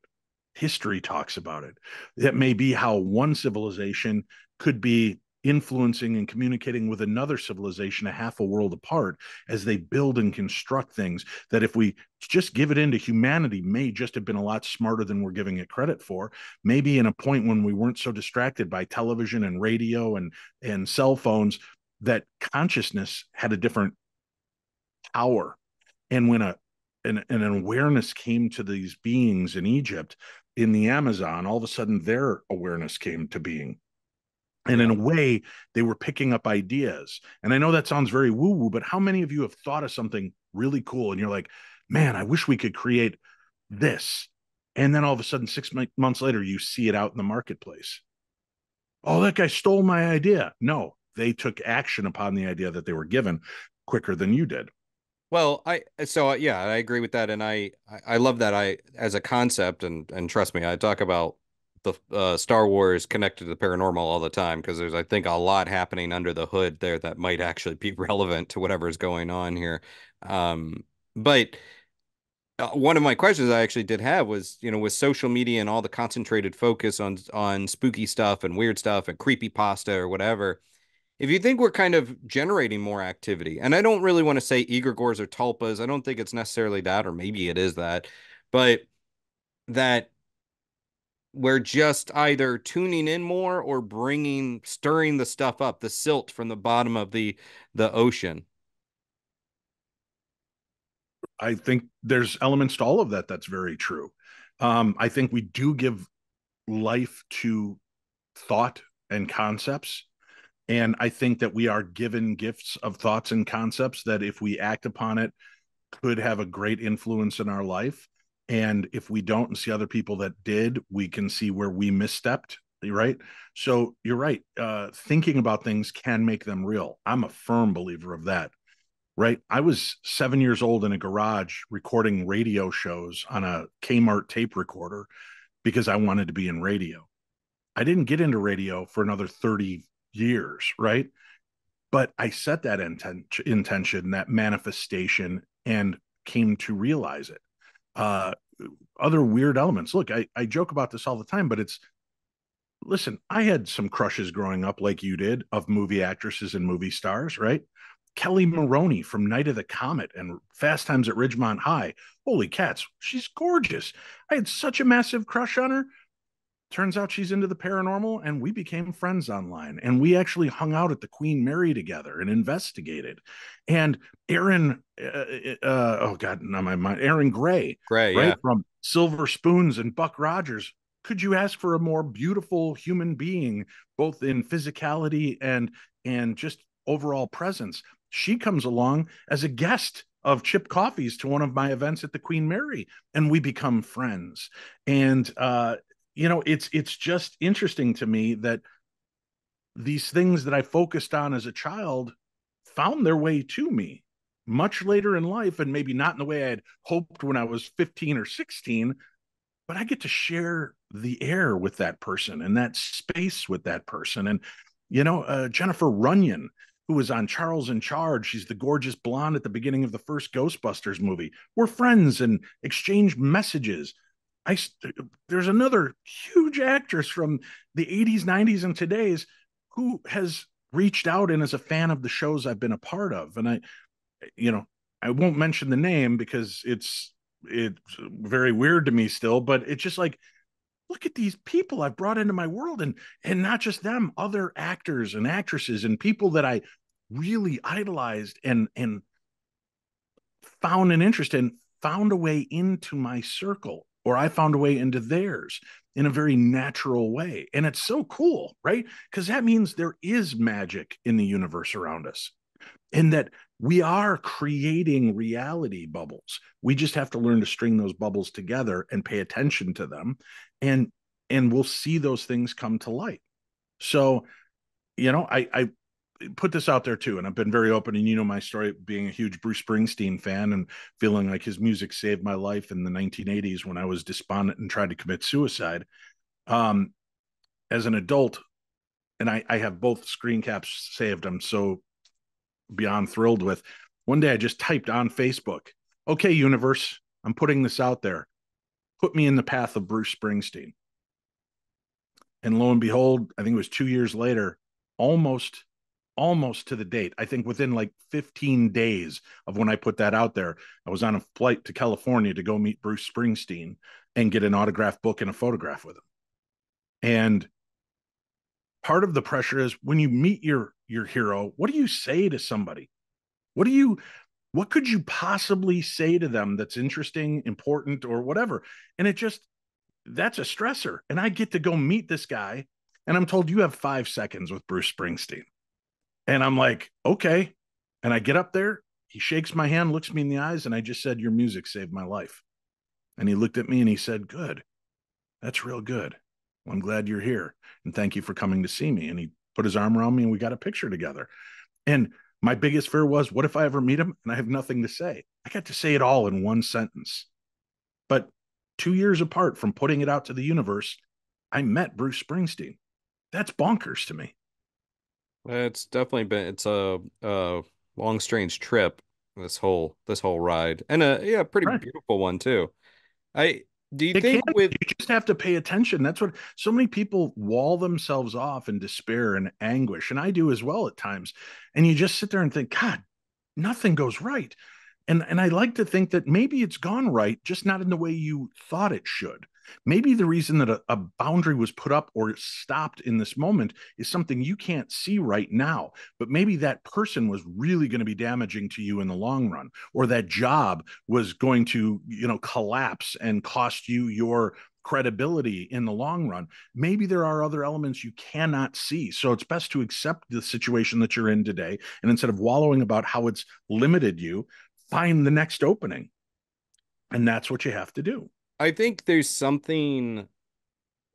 History talks about it. That may be how one civilization could be influencing and communicating with another civilization a half a world apart as they build and construct things that, if we just give it into humanity, may just have been a lot smarter than we're giving it credit for. Maybe in a point when we weren't so distracted by television and radio and cell phones, that consciousness had a different power. And when an awareness came to these beings in Egypt, in the Amazon, all of a sudden their awareness came to being. And in a way, they were picking up ideas. And I know that sounds very woo-woo, but how many of you have thought of something really cool and you're like, man, I wish we could create this. And then all of a sudden, 6 months later, you see it out in the marketplace. Oh, that guy stole my idea. No. They took action upon the idea that they were given quicker than you did. Well, yeah, I agree with that. And I love that as a concept, and trust me, I talk about the Star Wars connected to the paranormal all the time, because there's, I think, a lot happening under the hood there that might actually be relevant to whatever's going on here. But one of my questions I actually did have was, with social media and all the concentrated focus on spooky stuff and weird stuff and creepypasta or whatever, If you think we're kind of generating more activity, and I don't really want to say egregores or tulpas, I don't think it's necessarily that, or maybe it is that, but that we're just either tuning in more or stirring the stuff up, the silt from the bottom of the ocean. I think there's elements to all of that. That's very true. I think we do give life to thought and concepts. And I think that we are given gifts of thoughts and concepts that, if we act upon it, could have a great influence in our life. And if we don't, and see other people that did, we can see where we misstepped, right? So you're right. Thinking about things can make them real. I'm a firm believer of that, right? I was 7 years old in a garage recording radio shows on a Kmart tape recorder because I wanted to be in radio. I didn't get into radio for another 30 years, right? But I set that intention, that manifestation, and came to realize it. Other weird elements. Look, I joke about this all the time, but it's, listen, I had some crushes growing up like you did of movie actresses and movie stars, right? Kelly Maroney from Night of the Comet and Fast Times at Ridgemont High. Holy cats, she's gorgeous. I had such a massive crush on her. Turns out she's into the paranormal, and we became friends online, and we actually hung out at the Queen Mary together and investigated. And Aaron Gray, right? Yeah. From Silver Spoons and Buck Rogers. Could you ask for a more beautiful human being, both in physicality and just overall presence? She comes along as a guest of Chip Coffee's to one of my events at the Queen Mary, and we become friends. And, you know, it's just interesting to me that these things that I focused on as a child found their way to me much later in life, and maybe not in the way I had hoped when I was 15 or 16, but I get to share the air with that person and that space with that person. And, you know, Jennifer Runyon, who was on Charles in Charge, she's the gorgeous blonde at the beginning of the first Ghostbusters movie. We're friends and exchange messages. There's another huge actress from the 80s, 90s, and today's who has reached out and is a fan of the shows I've been a part of. And I won't mention the name because it's very weird to me still, but it's just like, look at these people I've brought into my world, and not just them, other actors and actresses and people that I really idolized and found an interest in, found a way into my circle, or I found a way into theirs in a very natural way. And it's so cool, right? Because that means there is magic in the universe around us, and that we are creating reality bubbles. We just have to learn to string those bubbles together and pay attention to them, and we'll see those things come to light. So, you know, I put this out there too, and I've been very open, and you know my story being a huge Bruce Springsteen fan and feeling like his music saved my life in the 1980s when I was despondent and tried to commit suicide. As an adult, and I have both screen caps saved, I'm so beyond thrilled with. One day I just typed on Facebook, okay, universe, I'm putting this out there, put me in the path of Bruce Springsteen. And lo and behold, I think it was 2 years later, almost to the date, I think within like 15 days of when I put that out there, I was on a flight to California to go meet Bruce Springsteen and get an autographed book and a photograph with him. And part of the pressure is when you meet your hero, what do you say to somebody? What could you possibly say to them that's interesting, important, or whatever? And that's a stressor. And I get to go meet this guy, and I'm told you have 5 seconds with Bruce Springsteen. And I'm like, okay. And I get up there, he shakes my hand, looks me in the eyes, and I just said, your music saved my life. And he looked at me and he said, good. That's real good. Well, I'm glad you're here. And thank you for coming to see me. And he put his arm around me and we got a picture together. And my biggest fear was, what if I ever meet him and I have nothing to say? I got to say it all in one sentence. But 2 years apart from putting it out to the universe, I met Bruce Springsteen. That's bonkers to me. It's definitely been, it's a long, strange trip, this whole ride, and a pretty beautiful one too. I Do you think you just have to pay attention? That's what so many people wall themselves off in despair and anguish. And I do as well at times. And you just sit there and think, God, nothing goes right. And I like to think that maybe it's gone right, just not in the way you thought it should. Maybe the reason that a boundary was put up or stopped in this moment is something you can't see right now, but maybe that person was really going to be damaging to you in the long run, or that job was going to, you know, collapse and cost you your credibility in the long run. Maybe there are other elements you cannot see. So it's best to accept the situation that you're in today. And instead of wallowing about how it's limited you, find the next opening. And that's what you have to do. I think there's something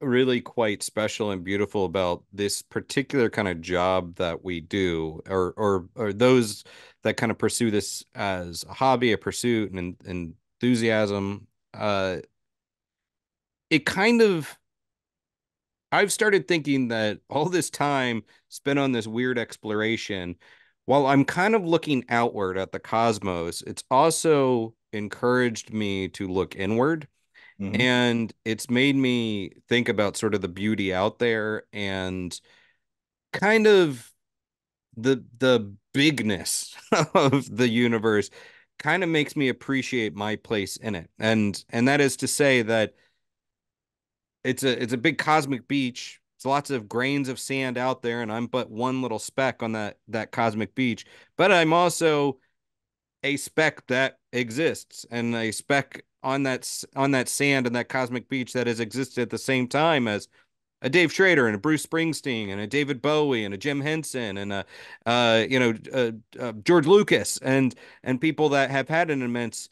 really quite special and beautiful about this particular kind of job that we do, or those that kind of pursue this as a hobby, a pursuit, and enthusiasm. It kind of, I've started thinking that all this time spent on this weird exploration, while I'm kind of looking outward at the cosmos, it's also encouraged me to look inward. Mm-hmm. And it's made me think about sort of the beauty out there and kind of the bigness of the universe kind of makes me appreciate my place in it. And that is to say that it's a big cosmic beach. It's lots of grains of sand out there, and I'm but one little speck on that cosmic beach. But I'm also a speck that exists, and a speck on that sand and that cosmic beach that has existed at the same time as a Dave Schrader and a Bruce Springsteen and a David Bowie and a Jim Henson and a George Lucas and people that have had an immense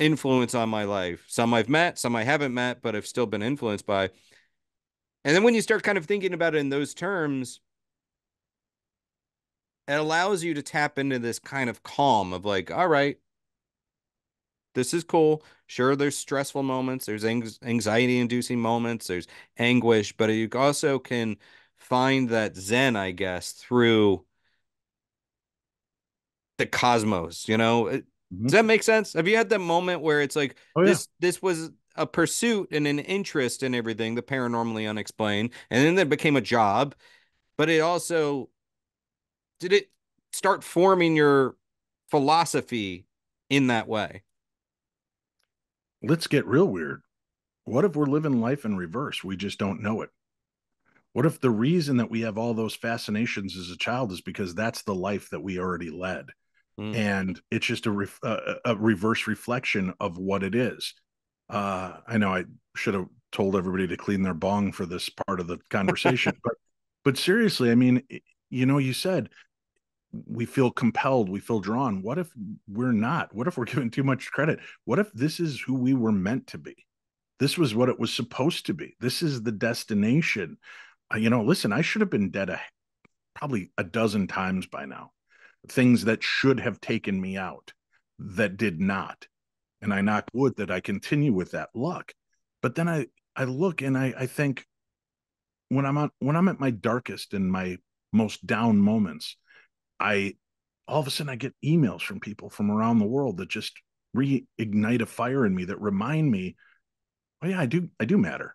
influence on my life. Some I've met, some I haven't met, but I've still been influenced by. And then when you start kind of thinking about it in those terms, it allows you to tap into this kind of calm of like, all right, this is cool. Sure, there's stressful moments. There's anxiety-inducing moments. There's anguish. But you also can find that zen, I guess, through the cosmos, you know? Mm-hmm. Does that make sense? Have you had that moment where it's like, this was a pursuit and an interest in everything, the paranormally unexplained, and then that became a job, but it also... Did it start forming your philosophy in that way? Let's get real weird. What if we're living life in reverse? We just don't know it. What if the reason that we have all those fascinations as a child is because that's the life that we already led? Mm. And it's just a reverse reflection of what it is. I know I should have told everybody to clean their bong for this part of the conversation, but seriously, I mean... You know, you said we feel compelled, we feel drawn. What if we're not? What if we're given too much credit? What if this is who we were meant to be? This was what it was supposed to be. This is the destination. You know, listen, I should have been dead probably a dozen times by now. Things that should have taken me out that did not. And I knock wood that I continue with that luck. But then I look and I think when I'm at my darkest and my most down moments, all of a sudden I get emails from people from around the world that just reignite a fire in me, that remind me, oh yeah, I do matter.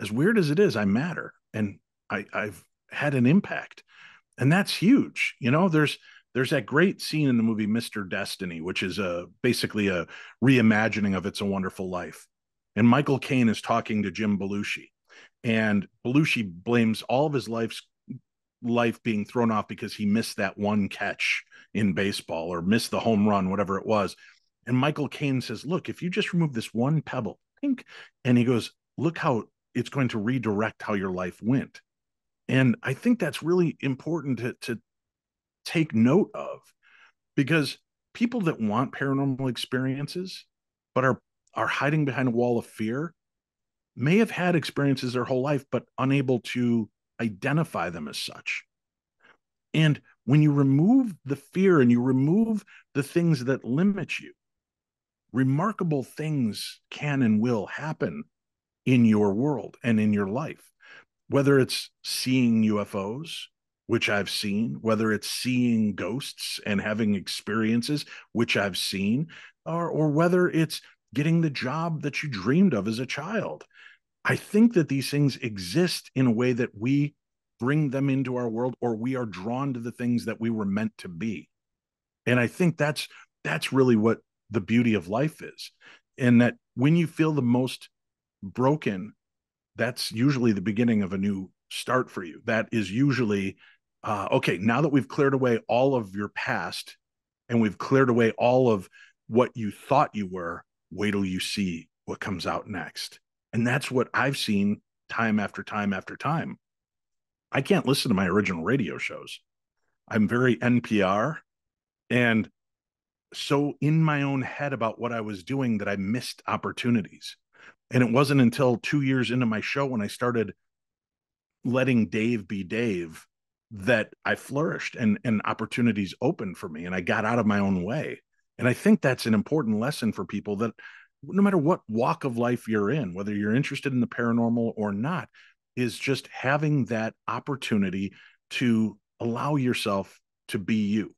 As weird as it is, I matter, and I've had an impact, and that's huge. You know, there's that great scene in the movie Mr. Destiny, which is basically a reimagining of It's a Wonderful Life, and Michael Caine is talking to Jim Belushi, and Belushi blames all of his life's life being thrown off because he missed that one catch in baseball or missed the home run, whatever it was. And Michael Caine says, look, if you just remove this one pebble, pink, and he goes, look how it's going to redirect how your life went. And I think that's really important to take note of, because people that want paranormal experiences but are hiding behind a wall of fear may have had experiences their whole life but unable to identify them as such. And when you remove the fear and you remove the things that limit you, remarkable things can and will happen in your world and in your life, whether it's seeing UFOs, which I've seen, whether it's seeing ghosts and having experiences, which I've seen, or whether it's getting the job that you dreamed of as a child. I think that these things exist in a way that we bring them into our world, or we are drawn to the things that we were meant to be. And I think that's really what the beauty of life is. And that when you feel the most broken, that's usually the beginning of a new start for you. That is usually, okay, now that we've cleared away all of your past and we've cleared away all of what you thought you were, wait till you see what comes out next. And that's what I've seen time after time after time. I can't listen to my original radio shows. I'm very NPR and so in my own head about what I was doing that I missed opportunities. And it wasn't until 2 years into my show when I started letting Dave be Dave that I flourished and opportunities opened for me and I got out of my own way. And I think that's an important lesson for people, that no matter what walk of life you're in, whether you're interested in the paranormal or not, is just having that opportunity to allow yourself to be you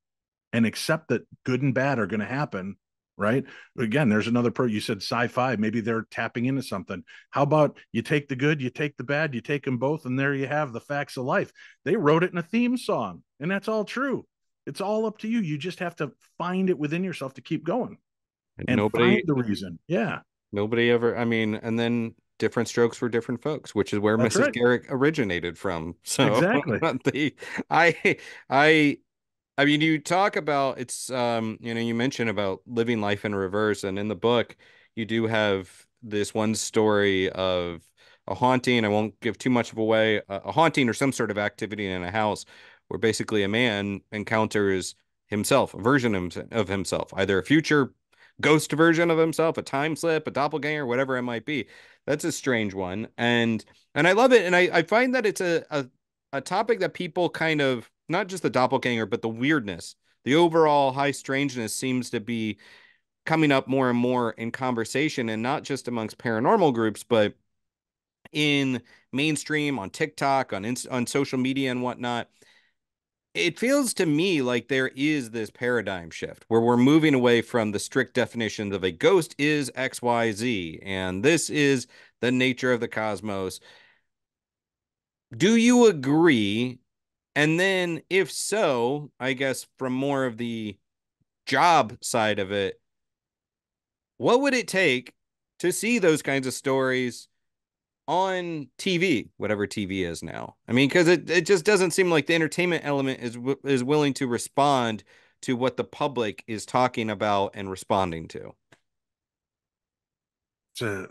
and accept that good and bad are going to happen, right? Again, there's another pro. You said sci-fi, maybe they're tapping into something. How about you take the good, you take the bad, you take them both, and there you have the facts of life. They wrote it in a theme song, and that's all true. It's all up to you. You just have to find it within yourself to keep going. And nobody, the reason. Yeah. Nobody ever, I mean, and then different strokes for different folks, which is where Mrs. Right. Garrick originated from. So exactly. I mean, you talk about, it's, you know, you mentioned about living life in reverse, and in the book, you do have this one story of a haunting. I won't give too much of away, a haunting or some sort of activity in a house where basically a man encounters himself, a version of himself, either a future ghost version of himself, a time slip, a doppelganger, whatever it might be. That's a strange one. And I love it. And I find that it's a topic that people kind of, not just the doppelganger, but the weirdness, the overall high strangeness seems to be coming up more and more in conversation, and not just amongst paranormal groups, but in mainstream, on TikTok, on social media and whatnot. It feels to me like there is this paradigm shift where we're moving away from the strict definitions of a ghost is X, Y, Z, and this is the nature of the cosmos. Do you agree? And then if so, I guess from more of the job side of it, what would it take to see those kinds of stories on TV, whatever TV is now? I mean, because it just doesn't seem like the entertainment element is willing to respond to what the public is talking about and responding to. It's a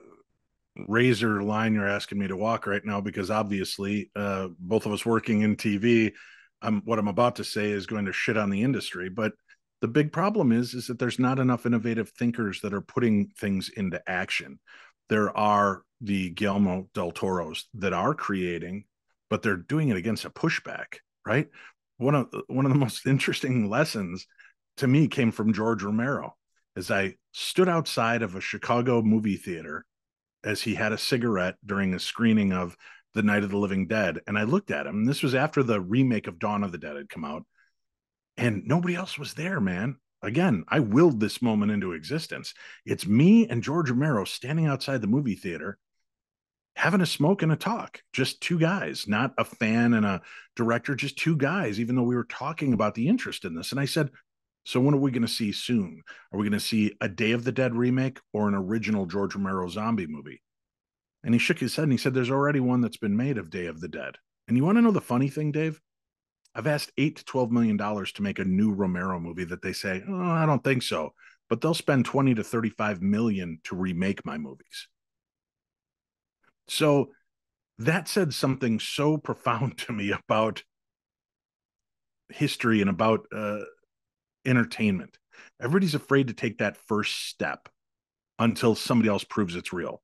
razor line you're asking me to walk right now, because obviously both of us working in TV, what I'm about to say is going to shit on the industry. But the big problem is that there's not enough innovative thinkers that are putting things into action. There are the Guillermo del Toros that are creating, but they're doing it against a pushback, right? One of the most interesting lessons to me came from George Romero, as I stood outside of a Chicago movie theater as he had a cigarette during a screening of The Night of the Living Dead. And I looked at him, and this was after the remake of Dawn of the Dead had come out, and nobody else was there, man. Again, I willed this moment into existence. It's me and George Romero standing outside the movie theater, having a smoke and a talk, just two guys, not a fan and a director, just two guys, even though we were talking about the interest in this. And I said, so when are we going to see soon? Are we going to see a Day of the Dead remake or an original George Romero zombie movie? And he shook his head and he said, there's already one that's been made of Day of the Dead. And you want to know the funny thing, Dave? I've asked $8 to $12 million to make a new Romero movie that they say, oh, I don't think so, but they'll spend $20 to $35 million to remake my movies. So that said something so profound to me about history and about entertainment. Everybody's afraid to take that first step until somebody else proves it's real,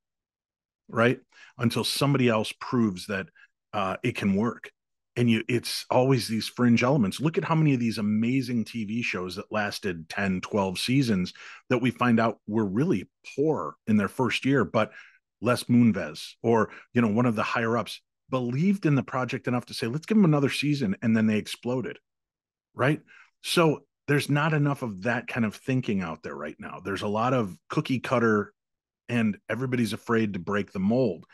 right? Until somebody else proves that it can work. And it's always these fringe elements. Look at how many of these amazing TV shows that lasted 10, 12 seasons that we find out were really poor in their first year, but Les Moonves or, you know, one of the higher ups believed in the project enough to say, let's give them another season. And then they exploded, right? So there's not enough of that kind of thinking out there right now. There's a lot of cookie cutter and everybody's afraid to break the mold.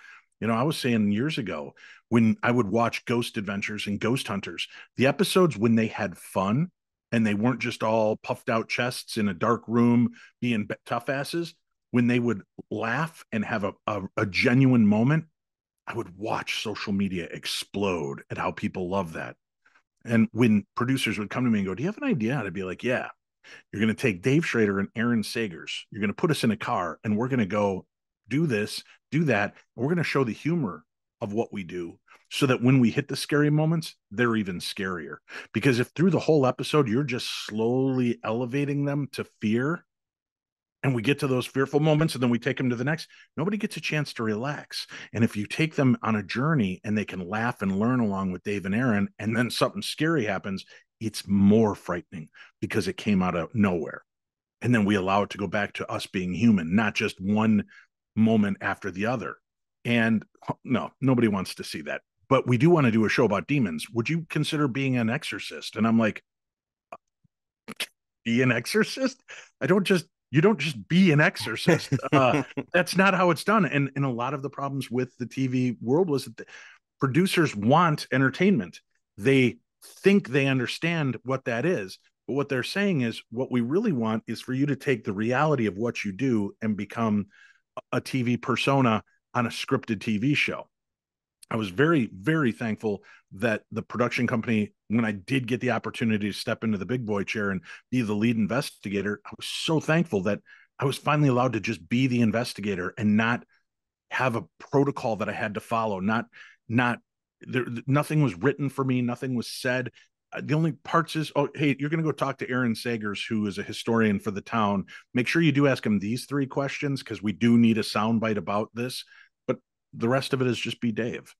You know, I was saying years ago when I would watch Ghost Adventures and Ghost Hunters, the episodes when they had fun and they weren't just all puffed out chests in a dark room being tough asses, when they would laugh and have a genuine moment, I would watch social media explode at how people love that. And when producers would come to me and go, do you have an idea? I'd be like, yeah, you're going to take Dave Schrader and Aaron Sagers. You're going to put us in a car and we're going to go do this, do that. And we're going to show the humor of what we do so that when we hit the scary moments, they're even scarier. Because if through the whole episode, you're just slowly elevating them to fear, and we get to those fearful moments and then we take them to the next, nobody gets a chance to relax. And if you take them on a journey and they can laugh and learn along with Dave and Aaron, and then something scary happens, it's more frightening because it came out of nowhere. And then we allow it to go back to us being human, not just one moment after the other. And no, nobody wants to see that. But we do want to do a show about demons. Would you consider being an exorcist? And I'm like, be an exorcist? You don't just be an exorcist. That's not how it's done. And a lot of the problems with the TV world was that the producers want entertainment. They think they understand what that is. But what they're saying is what we really want is for you to take the reality of what you do and become a TV persona on a scripted TV show. I was very, very thankful that the production company, when I did get the opportunity to step into the big boy chair and be the lead investigator, I was so thankful that I was finally allowed to just be the investigator and not have a protocol that I had to follow. Nothing was written for me. Nothing was said. The only parts is, oh, hey, you're going to go talk to Aaron Sagers, who is a historian for the town. Make sure you do ask him these three questions because we do need a soundbite about this. The rest of it is just be Dave.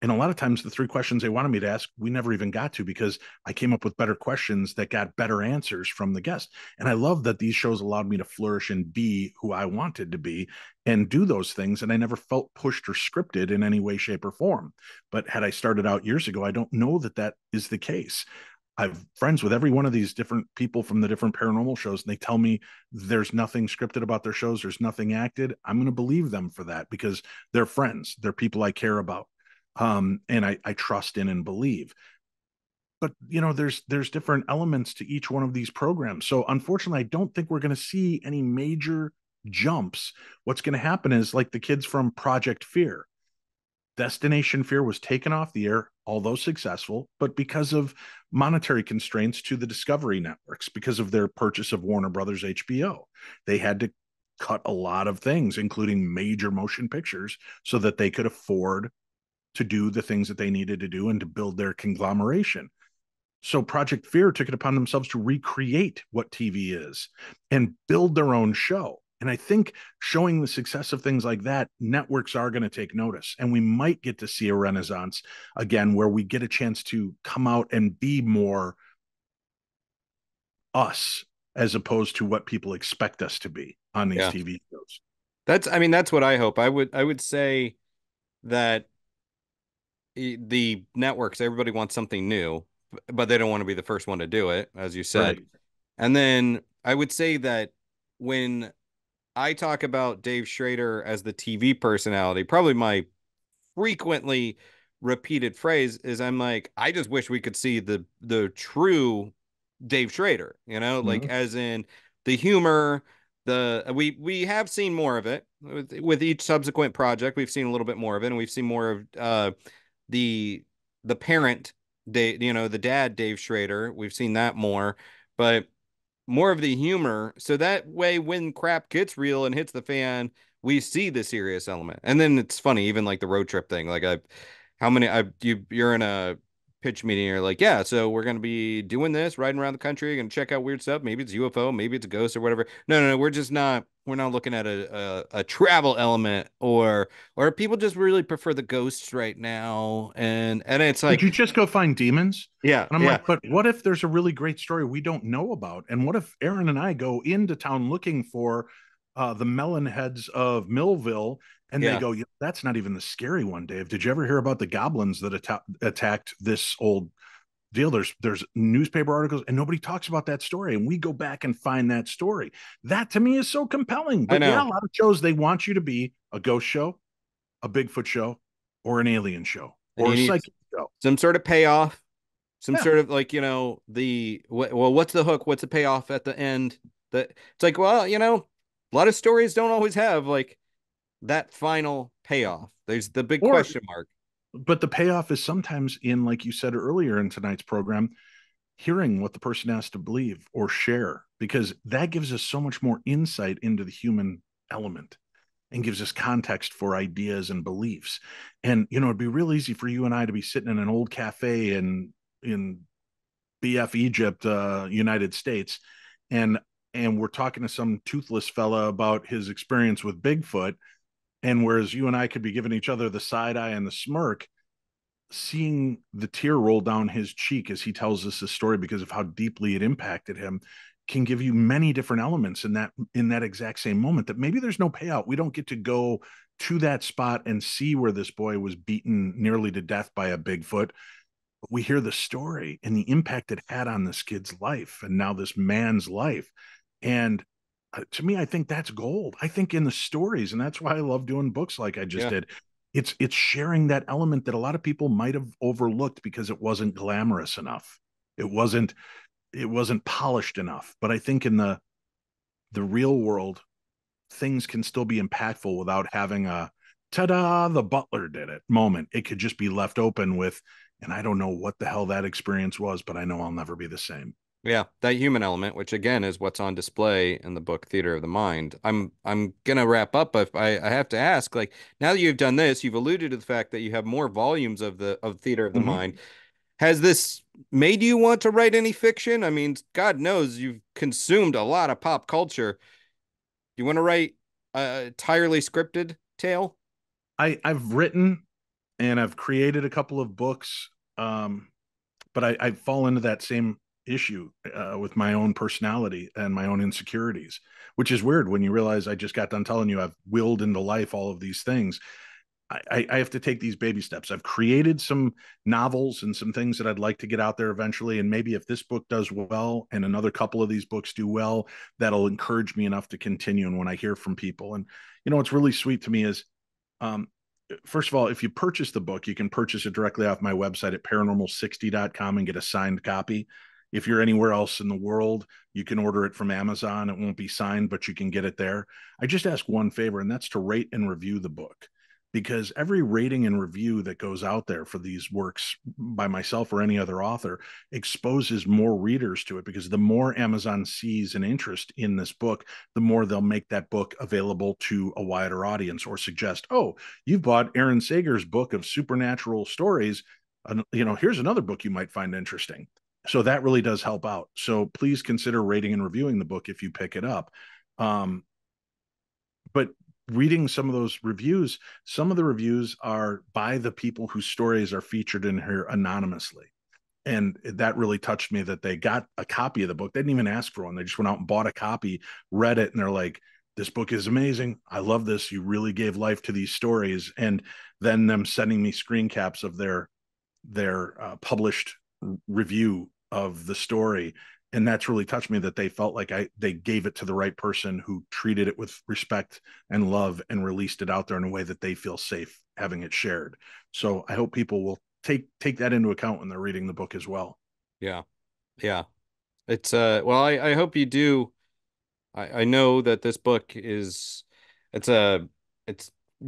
And a lot of times the three questions they wanted me to ask, we never even got to because I came up with better questions that got better answers from the guest. And I love that these shows allowed me to flourish and be who I wanted to be and do those things. And I never felt pushed or scripted in any way, shape, or form. But had I started out years ago, I don't know that that is the case. I've friends with every one of these different people from the different paranormal shows, and they tell me there's nothing scripted about their shows. There's nothing acted. I'm going to believe them for that because they're friends. They're people I care about. And I trust in and believe, but you know, there's different elements to each one of these programs. So unfortunately, I don't think we're going to see any major jumps. What's going to happen is like the kids from Project Fear. Destination Fear was taken off the air, although successful, but because of monetary constraints to the Discovery networks, because of their purchase of Warner Brothers HBO, they had to cut a lot of things, including major motion pictures, so that they could afford to do the things that they needed to do and to build their conglomeration. So Project Fear took it upon themselves to recreate what TV is and build their own show. And I think showing the success of things like that, networks are going to take notice. And we might get to see a renaissance again, where we get a chance to come out and be more us as opposed to what people expect us to be on these TV shows. That's what I hope. I would say that the networks, everybody wants something new, but they don't want to be the first one to do it, as you said. Right. And then I would say that when I talk about Dave Schrader as the TV personality, probably my frequently repeated phrase is I'm like, I just wish we could see the true Dave Schrader, you know, like as in the humor, we have seen more of it with each subsequent project. We've seen a little bit more of it, and we've seen more of the parent, the dad, Dave Schrader. We've seen that more, but more of the humor, so that way when crap gets real and hits the fan, we see the serious element. And then it's funny, even like the road trip thing, like you're in a pitch meeting, you're like, yeah, so we're going to be doing this, riding around the country, going to check out weird stuff, maybe it's UFO, maybe it's a ghost or whatever. No, we're not looking at a travel element, or people just really prefer the ghosts right now, and it's like, could you just go find demons? Yeah. And I'm like, but what if there's a really great story we don't know about? And what if Aaron and I go into town looking for the melon heads of Millville, and they go, that's not even the scary one, Dave. Did you ever hear about the goblins that attacked this old deal. There's newspaper articles and nobody talks about that story. And we go back and find that story. That to me is so compelling. But yeah, a lot of shows, they want you to be a ghost show, a Bigfoot show, or an alien show, or a psychic show. Some sort of payoff, some sort of like, you know, well, what's the hook? What's the payoff at the end? That it's like, well, you know, a lot of stories don't always have like that final payoff. There's the big question mark. But the payoff is sometimes in, like you said earlier in tonight's program, hearing what the person has to believe or share, because that gives us so much more insight into the human element and gives us context for ideas and beliefs. And, you know, it'd be real easy for you and I to be sitting in an old cafe in BF Egypt, United States, and we're talking to some toothless fella about his experience with Bigfoot. And whereas you and I could be giving each other the side eye and the smirk, seeing the tear roll down his cheek as he tells us this story because of how deeply it impacted him can give you many different elements in that exact same moment that maybe there's no payout. We don't get to go to that spot and see where this boy was beaten nearly to death by a Bigfoot. But we hear the story and the impact it had on this kid's life and now this man's life. And to me, I think that's gold. I think in the stories, and that's why I love doing books like I just did. It's sharing that element that a lot of people might have overlooked because it wasn't glamorous enough. It wasn't polished enough. But I think in the real world, things can still be impactful without having a ta-da, the butler did it moment. It could just be left open with, and I don't know what the hell that experience was, but I know I'll never be the same. Yeah, that human element, which again is what's on display in the book Theater of the Mind. I'm gonna wrap up. If I have to ask, like, now that you've done this, you've alluded to the fact that you have more volumes of Theater of the Mind. Has this made you want to write any fiction? I mean, God knows you've consumed a lot of pop culture. You want to write an entirely scripted tale? I've written and I've created a couple of books, but I fall into that same issue with my own personality and my own insecurities, which is weird when you realize I just got done telling you I've willed into life all of these things. I have to take these baby steps. I've created some novels and some things that I'd like to get out there eventually, and maybe if this book does well and another couple of these books do well, that'll encourage me enough to continue. And when I hear from people, and you know what's really sweet to me is first of all, if you purchase the book, you can purchase it directly off my website at paranormal60.com and get a signed copy. If you're anywhere else in the world, you can order it from Amazon. It won't be signed, but you can get it there. I just ask one favor, and that's to rate and review the book, because every rating and review that goes out there for these works by myself or any other author exposes more readers to it, because the more Amazon sees an interest in this book, the more they'll make that book available to a wider audience, or suggest, oh, you've bought Aaron Sagers' book of supernatural stories. You know, here's another book you might find interesting. So that really does help out. So please consider rating and reviewing the book if you pick it up. But reading some of the reviews are by the people whose stories are featured in here anonymously. And that really touched me that they got a copy of the book. They didn't even ask for one. They just went out and bought a copy, read it, and they're like, this book is amazing. I love this. You really gave life to these stories. And then them sending me screen caps of their published review of the story, and that's really touched me that they felt like they gave it to the right person who treated it with respect and love and released it out there in a way that they feel safe having it shared. So I hope people will take that into account when they're reading the book as well. Yeah It's well, I hope you do. I know that this book is it's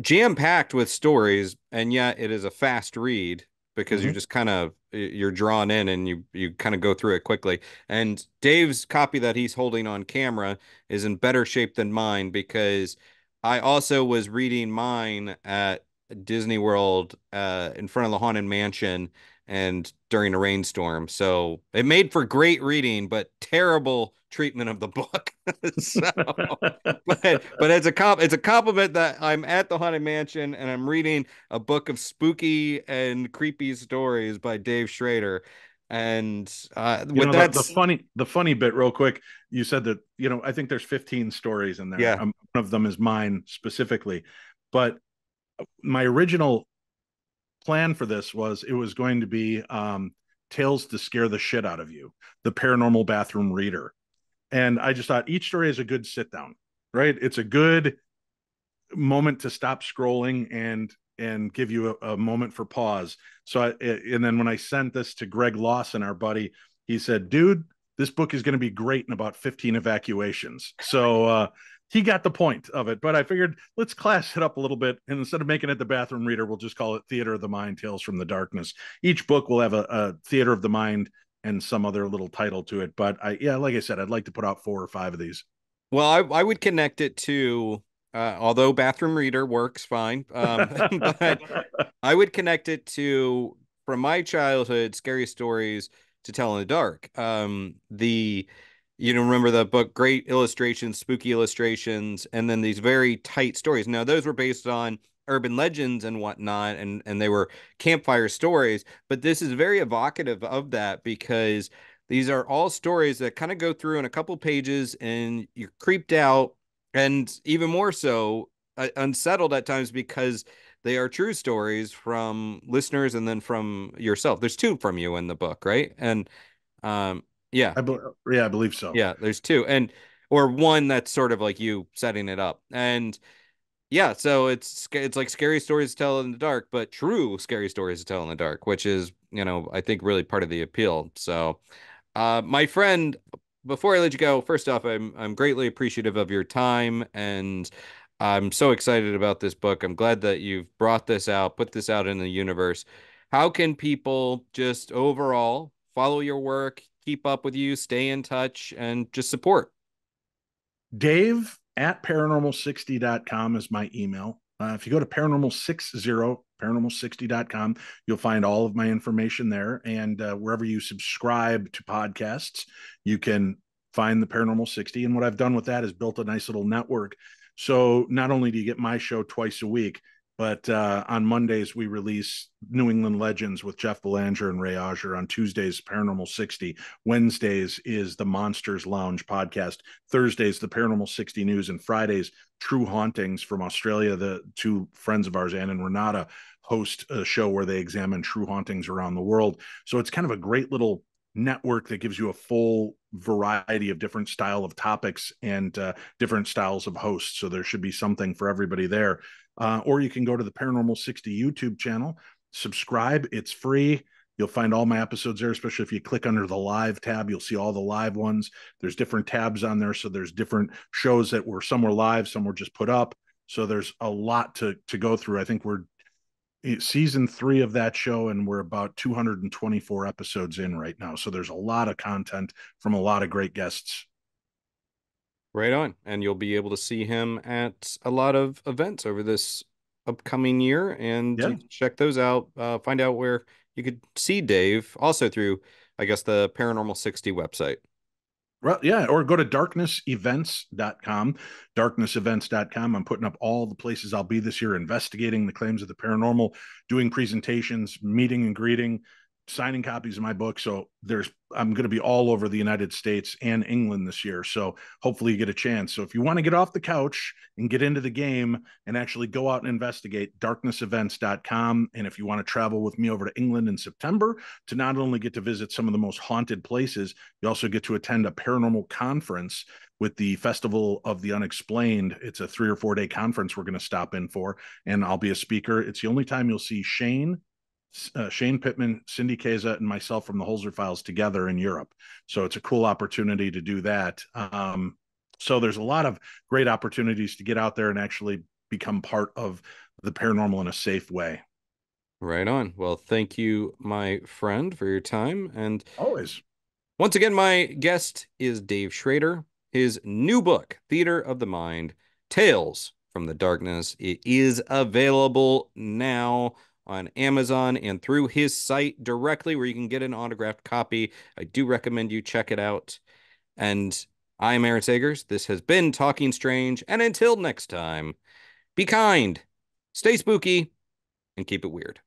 jam-packed with stories, and yet it is a fast read, because you're just kind of, you're drawn in and you kind of go through it quickly. And Dave's copy that he's holding on camera is in better shape than mine, because I also was reading mine at Disney World in front of the Haunted Mansion and during a rainstorm. So it made for great reading, but terrible treatment of the book. but it's a compliment that I'm at the Haunted Mansion and I'm reading a book of spooky and creepy stories by Dave Schrader. And the funny bit real quick, you said that, you know, I think there's 15 stories in there. Yeah. One of them is mine specifically, but my original plan for this was it was going to be Tales to Scare the Shit Out of You, The Paranormal Bathroom Reader. And I just thought each story is a good sit down, right? It's a good moment to stop scrolling and give you a moment for pause. So and then when I sent this to Greg Lawson, our buddy, he said, dude, this book is going to be great in about 15 evacuations. So he got the point of it, but I figured let's class it up a little bit. And instead of making it the bathroom reader, we'll just call it Theater of the Mind, Tales from the Darkness. Each book will have a Theater of the Mind and some other little title to it. But yeah, like I said, I'd like to put out 4 or 5 of these. Well, I would connect it to, although bathroom reader works fine, but I would connect it to, from my childhood, Scary Stories to Tell in the Dark. You know, remember the book, great illustrations, spooky illustrations, and then these very tight stories. Now, those were based on urban legends and whatnot, and they were campfire stories, but this is very evocative of that because these are all stories that kind of go through in a couple pages and you're creeped out, and even more so unsettled at times because they are true stories from listeners and then from yourself. There's 2 from you in the book, right? And yeah, I believe so. Yeah, there's 2, and or 1 that's sort of like you setting it up. And yeah, so it's like Scary Stories to Tell in the Dark, but true Scary Stories to Tell in the Dark, which is, you know, I think really part of the appeal. So my friend, before I let you go, first off, I'm greatly appreciative of your time, and I'm so excited about this book. I'm glad that you've brought this out, put this out in the universe. How can people just overall follow your work, keep up with you, stay in touch, and just support? Dave at paranormal60.com is my email. If you go to paranormal60.com, you'll find all of my information there. And wherever you subscribe to podcasts, you can find the Paranormal 60. And what I've done with that is built a nice little network. So not only do you get my show twice a week, but on Mondays, we release New England Legends with Jeff Belanger and Ray Auger. On Tuesdays, Paranormal 60. Wednesdays is the Monsters Lounge podcast. Thursdays, the Paranormal 60 News. And Fridays, True Hauntings from Australia. The 2 friends of ours, Ann and Renata, host a show where they examine true hauntings around the world. So it's kind of a great little network that gives you a full variety of different style of topics and different styles of hosts. So there should be something for everybody there. Or you can go to the Paranormal 60 YouTube channel, subscribe. It's free. You'll find all my episodes there, especially if you click under the live tab, you'll see all the live ones. There's different tabs on there. So there's different shows that were, some were live, some were just put up. So there's a lot to go through. I think we're season 3 of that show, and we're about 224 episodes in right now. So there's a lot of content from a lot of great guests. Right on. And you'll be able to see him at a lot of events over this upcoming year, and yeah, check those out. Find out where you could see Dave, also through, I guess, the Paranormal 60 website. Well, yeah, or go to darknessevents.com, darknessevents.com. I'm putting up all the places I'll be this year, investigating the claims of the paranormal, doing presentations, meeting and greeting, signing copies of my book. So I'm going to be all over the United States and England this year. So hopefully you get a chance. So if you want to get off the couch and get into the game and actually go out and investigate, darknessevents.com. And if you want to travel with me over to England in September to not only get to visit some of the most haunted places, you also get to attend a paranormal conference with the Festival of the Unexplained. It's a 3 or 4 day conference we're going to stop in for, and I'll be a speaker. It's the only time you'll see Shane Pittman, Cindy Keza, and myself from the Holzer Files together in Europe. So it's a cool opportunity to do that. So there's a lot of great opportunities to get out there and actually become part of the paranormal in a safe way. Right on. Well, thank you, my friend, for your time. And always. Once again, my guest is Dave Schrader. His new book, Theater of the Mind, Tales from the Darkness, it is available now on Amazon and through his site directly, where you can get an autographed copy. I do recommend you check it out. And I'm Aaron Sagers. This has been Talking Strange. And until next time, be kind, stay spooky, and keep it weird.